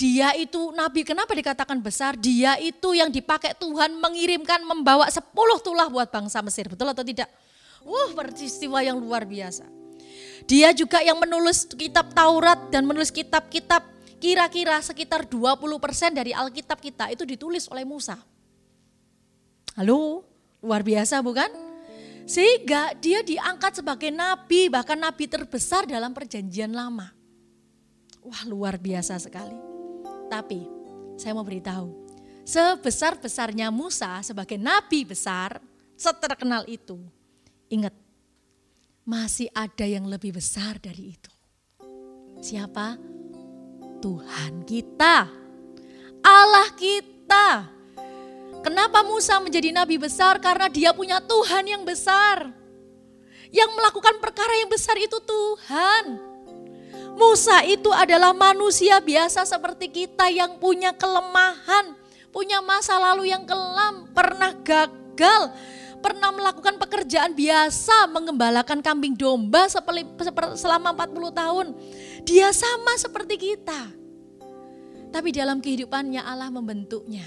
Dia itu nabi, kenapa dikatakan besar? Dia itu yang dipakai Tuhan mengirimkan membawa 10 tulah buat bangsa Mesir, betul atau tidak? Peristiwa yang luar biasa. Dia juga yang menulis kitab Taurat dan menulis kitab-kitab, kira-kira sekitar 20% dari Alkitab kita itu ditulis oleh Musa. Halo, luar biasa bukan? Sehingga dia diangkat sebagai nabi, bahkan nabi terbesar dalam perjanjian lama. Wah, luar biasa sekali. Tapi saya mau beritahu, sebesar-besarnya Musa sebagai nabi besar, seterkenal itu, ingat, masih ada yang lebih besar dari itu. Siapa? Tuhan kita, Allah kita. Kenapa Musa menjadi nabi besar? Karena dia punya Tuhan yang besar. Yang melakukan perkara yang besar itu Tuhan. Musa itu adalah manusia biasa seperti kita yang punya kelemahan, punya masa lalu yang kelam, pernah gagal, pernah melakukan pekerjaan biasa, mengembalakan kambing domba selama 40 tahun. Dia sama seperti kita. Tapi dalam kehidupannya Allah membentuknya.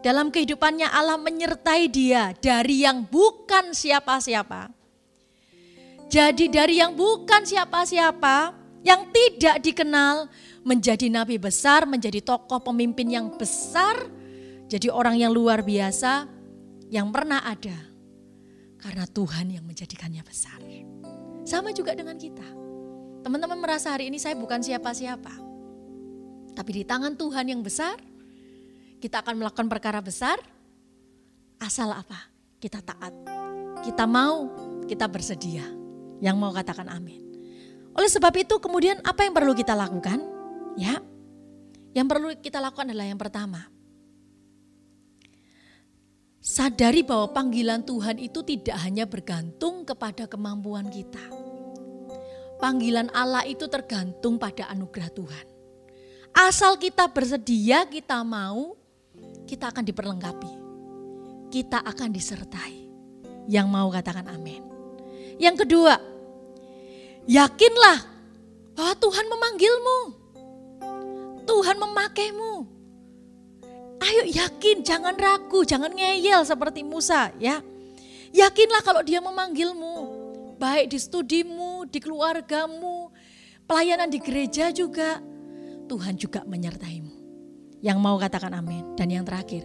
Dalam kehidupannya Allah menyertai dia dari yang bukan siapa-siapa. Jadi dari yang bukan siapa-siapa, yang tidak dikenal, menjadi nabi besar, menjadi tokoh pemimpin yang besar, jadi orang yang luar biasa, yang pernah ada karena Tuhan yang menjadikannya besar. Sama juga dengan kita. Teman-teman merasa hari ini saya bukan siapa-siapa. Tapi di tangan Tuhan yang besar, kita akan melakukan perkara besar. Asal apa? Kita taat. Kita mau, kita bersedia. Yang mau katakan amin. Oleh sebab itu kemudian apa yang perlu kita lakukan? Ya. Yang perlu kita lakukan adalah yang pertama, sadari bahwa panggilan Tuhan itu tidak hanya bergantung kepada kemampuan kita. Panggilan Allah itu tergantung pada anugerah Tuhan. Asal kita bersedia, kita mau, kita akan diperlengkapi. Kita akan disertai. Yang mau katakan amin. Yang kedua, yakinlah bahwa Tuhan memanggilmu. Tuhan memakaimu. Ayo yakin, jangan ragu, jangan ngeyel seperti Musa ya. Yakinlah kalau dia memanggilmu. Baik di studimu, di keluargamu, pelayanan di gereja juga. Tuhan juga menyertaimu. Yang mau katakan amin. Dan yang terakhir,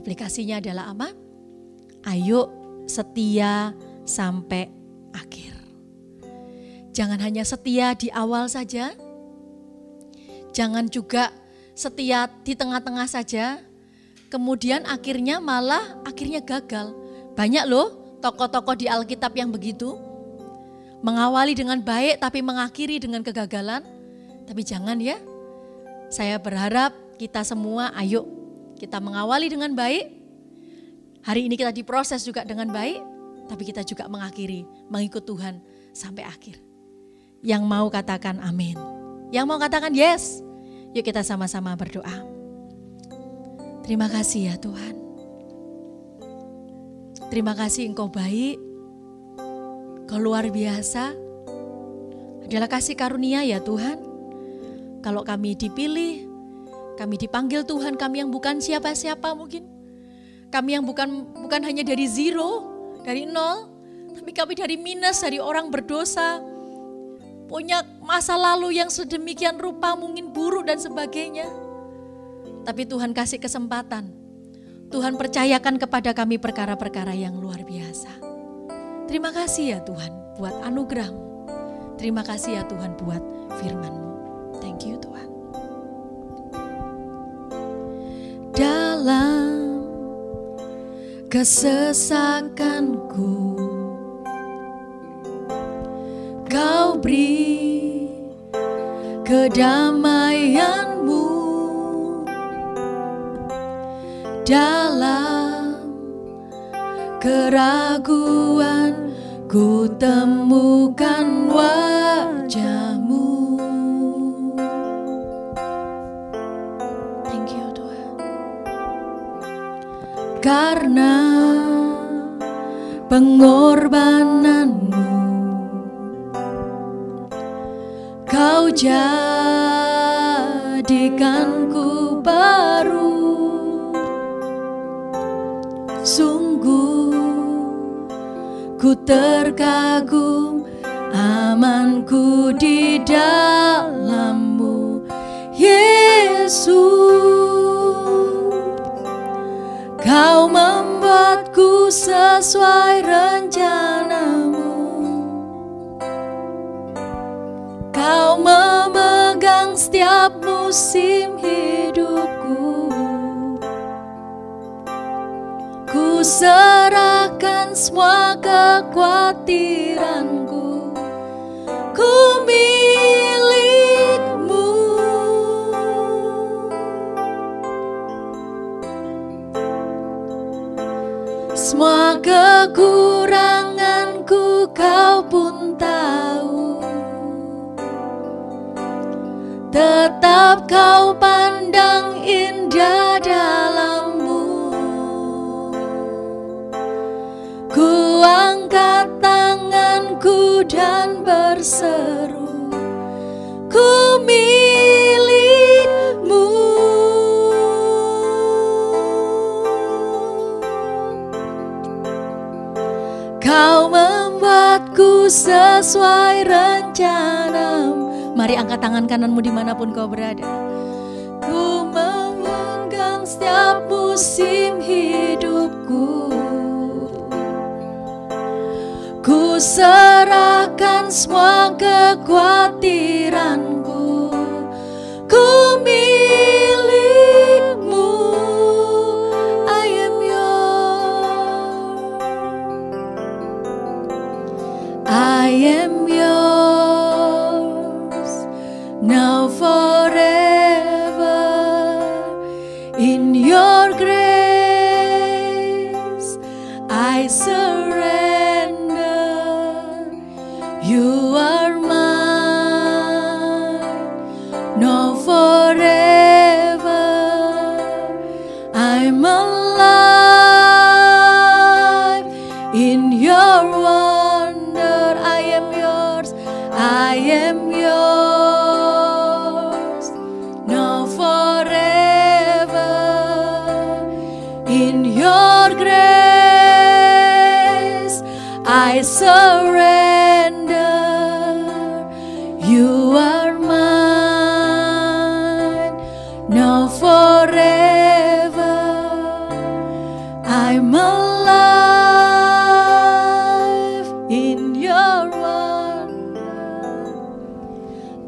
aplikasinya adalah apa? Ayo setia sampai akhir. Jangan hanya setia di awal saja. Jangan juga setia di tengah-tengah saja, kemudian akhirnya malah akhirnya gagal. Banyak loh tokoh-tokoh di Alkitab yang begitu. Mengawali dengan baik tapi mengakhiri dengan kegagalan. Tapi jangan ya, Saya berharap kita semua ayo kita mengawali dengan baik. Hari ini kita diproses juga dengan baik, tapi kita juga mengakhiri, mengikut Tuhan sampai akhir. Yang mau katakan amin. Yang mau katakan yes. Yuk kita sama-sama berdoa. Terima kasih ya Tuhan. Terima kasih Engkau baik. Engkau luar biasa. Adalah kasih karunia ya Tuhan. Kalau kami dipilih, kami dipanggil Tuhan, kami yang bukan siapa-siapa mungkin. Kami yang bukan hanya dari zero, dari nol, tapi kami dari minus, dari orang berdosa. Punya masa lalu yang sedemikian rupa, mungkin buruk dan sebagainya. Tapi Tuhan kasih kesempatan. Tuhan percayakan kepada kami perkara-perkara yang luar biasa. Terima kasih ya Tuhan buat anugerah-Mu. Terima kasih ya Tuhan buat firman-Mu. Thank you Tuhan. Dalam kesesakanku, Kau beri kedamaian-Mu. Dalam keraguan, ku temukan wajah-Mu. Thank you Tuhan. Karena pengorbanan-Mu, Kau jadikanku baru. Sungguh ku terkagum, amanku di dalam-Mu, Yesus. Kau membuatku sesuai rencana-Mu. Kau memegang setiap musim hidupku. Ku serahkan semua kekhawatiranku. Ku milik-Mu. Semua kekuranganku Kau pun tahu. Tetap Kau pandang indah dalam-Mu. Ku angkat tanganku dan berseru, ku milik-Mu. Kau membuatku sesuai rencana-Mu. Mari angkat tangan kananmu dimanapun kau berada. Ku memegang setiap musim hidupku. Ku serahkan semua kekhawatiranku. Ku milik-Mu. I am yours. I am yours. Now forever, in your grace, I surrender. You are mine. Now forever, I'm alive in your wonder. I am yours. I am yours. I surrender, you are mine, now forever, I'm alive in your wonder.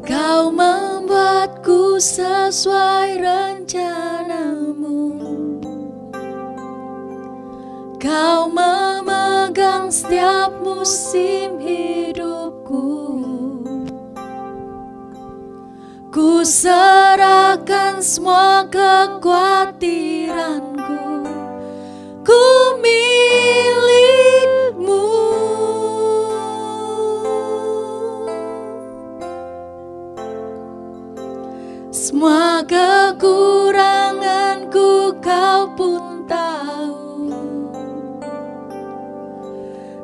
Kau membuatku sesuai rencana-Mu. Kau memegang setiap musim hidupku. Ku Ku serahkan semua kekhawatiranku, ku milikmu. Semua kekuranganku kau pun tahu,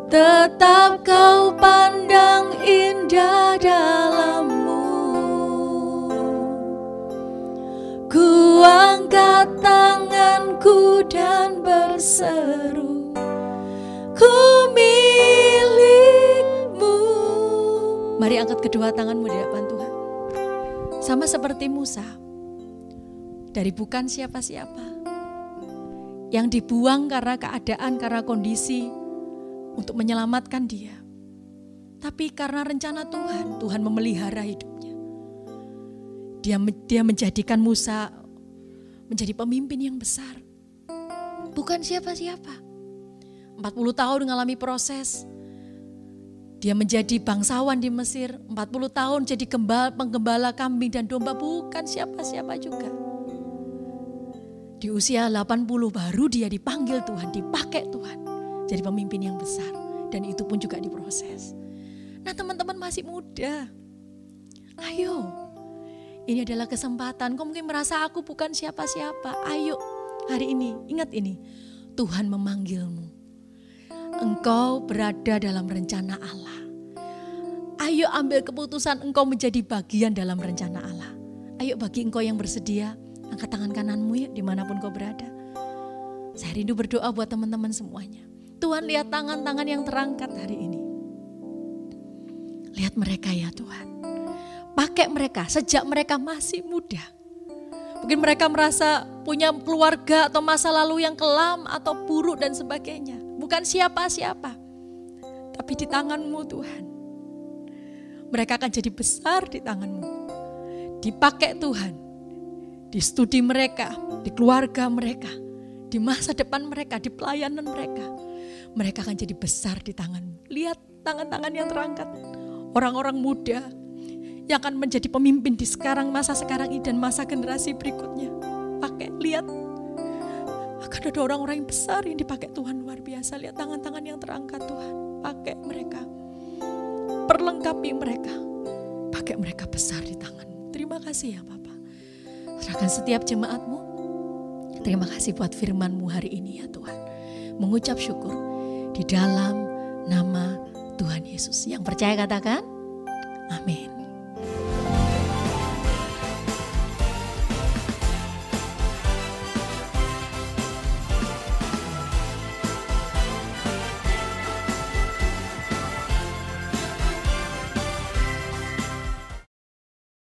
tetap kau pandang indah dalam. Ku angkat tanganku dan berseru, ku milikmu. Mari angkat kedua tanganmu di hadapan Tuhan. Sama seperti Musa, dari bukan siapa-siapa, yang dibuang karena keadaan, karena kondisi, untuk menyelamatkan dia. Tapi karena rencana Tuhan, Tuhan memelihara hidup. Dia menjadikan Musa menjadi pemimpin yang besar. Bukan siapa-siapa. 40 tahun mengalami proses. Dia menjadi bangsawan di Mesir. 40 tahun jadi penggembala kambing dan domba. Bukan siapa-siapa juga. Di usia 80 baru dia dipanggil Tuhan, dipakai Tuhan. Jadi pemimpin yang besar. Dan itu pun juga diproses. Nah, teman-teman masih muda. Ayo. Ini adalah kesempatan. Kau mungkin merasa aku bukan siapa-siapa. Ayo hari ini, ingat ini. Tuhan memanggilmu. Engkau berada dalam rencana Allah. Ayo ambil keputusan engkau menjadi bagian dalam rencana Allah. Ayo bagi engkau yang bersedia, angkat tangan kananmu ya dimanapun kau berada. Saya rindu berdoa buat teman-teman semuanya. Tuhan lihat tangan-tangan yang terangkat hari ini. Lihat mereka ya Tuhan. Pakai mereka sejak mereka masih muda. Mungkin mereka merasa punya keluarga atau masa lalu yang kelam atau buruk dan sebagainya. Bukan siapa-siapa. Tapi di tanganmu Tuhan. Mereka akan jadi besar di tanganmu. Dipakai Tuhan. Di studi mereka, di keluarga mereka, di masa depan mereka, di pelayanan mereka. Mereka akan jadi besar di tanganmu. Lihat tangan-tangan yang terangkat. Orang-orang muda yang akan menjadi pemimpin di sekarang, masa sekarang ini dan masa generasi berikutnya. Pakai, lihat. Akan ada orang-orang yang besar yang dipakai Tuhan luar biasa. Lihat tangan-tangan yang terangkat Tuhan. Pakai mereka. Perlengkapi mereka. Pakai mereka besar di tangan. Terima kasih ya Bapak. Serahkan setiap jemaatmu. Terima kasih buat firman-Mu hari ini ya Tuhan. Mengucap syukur di dalam nama Tuhan Yesus. Yang percaya katakan, amin.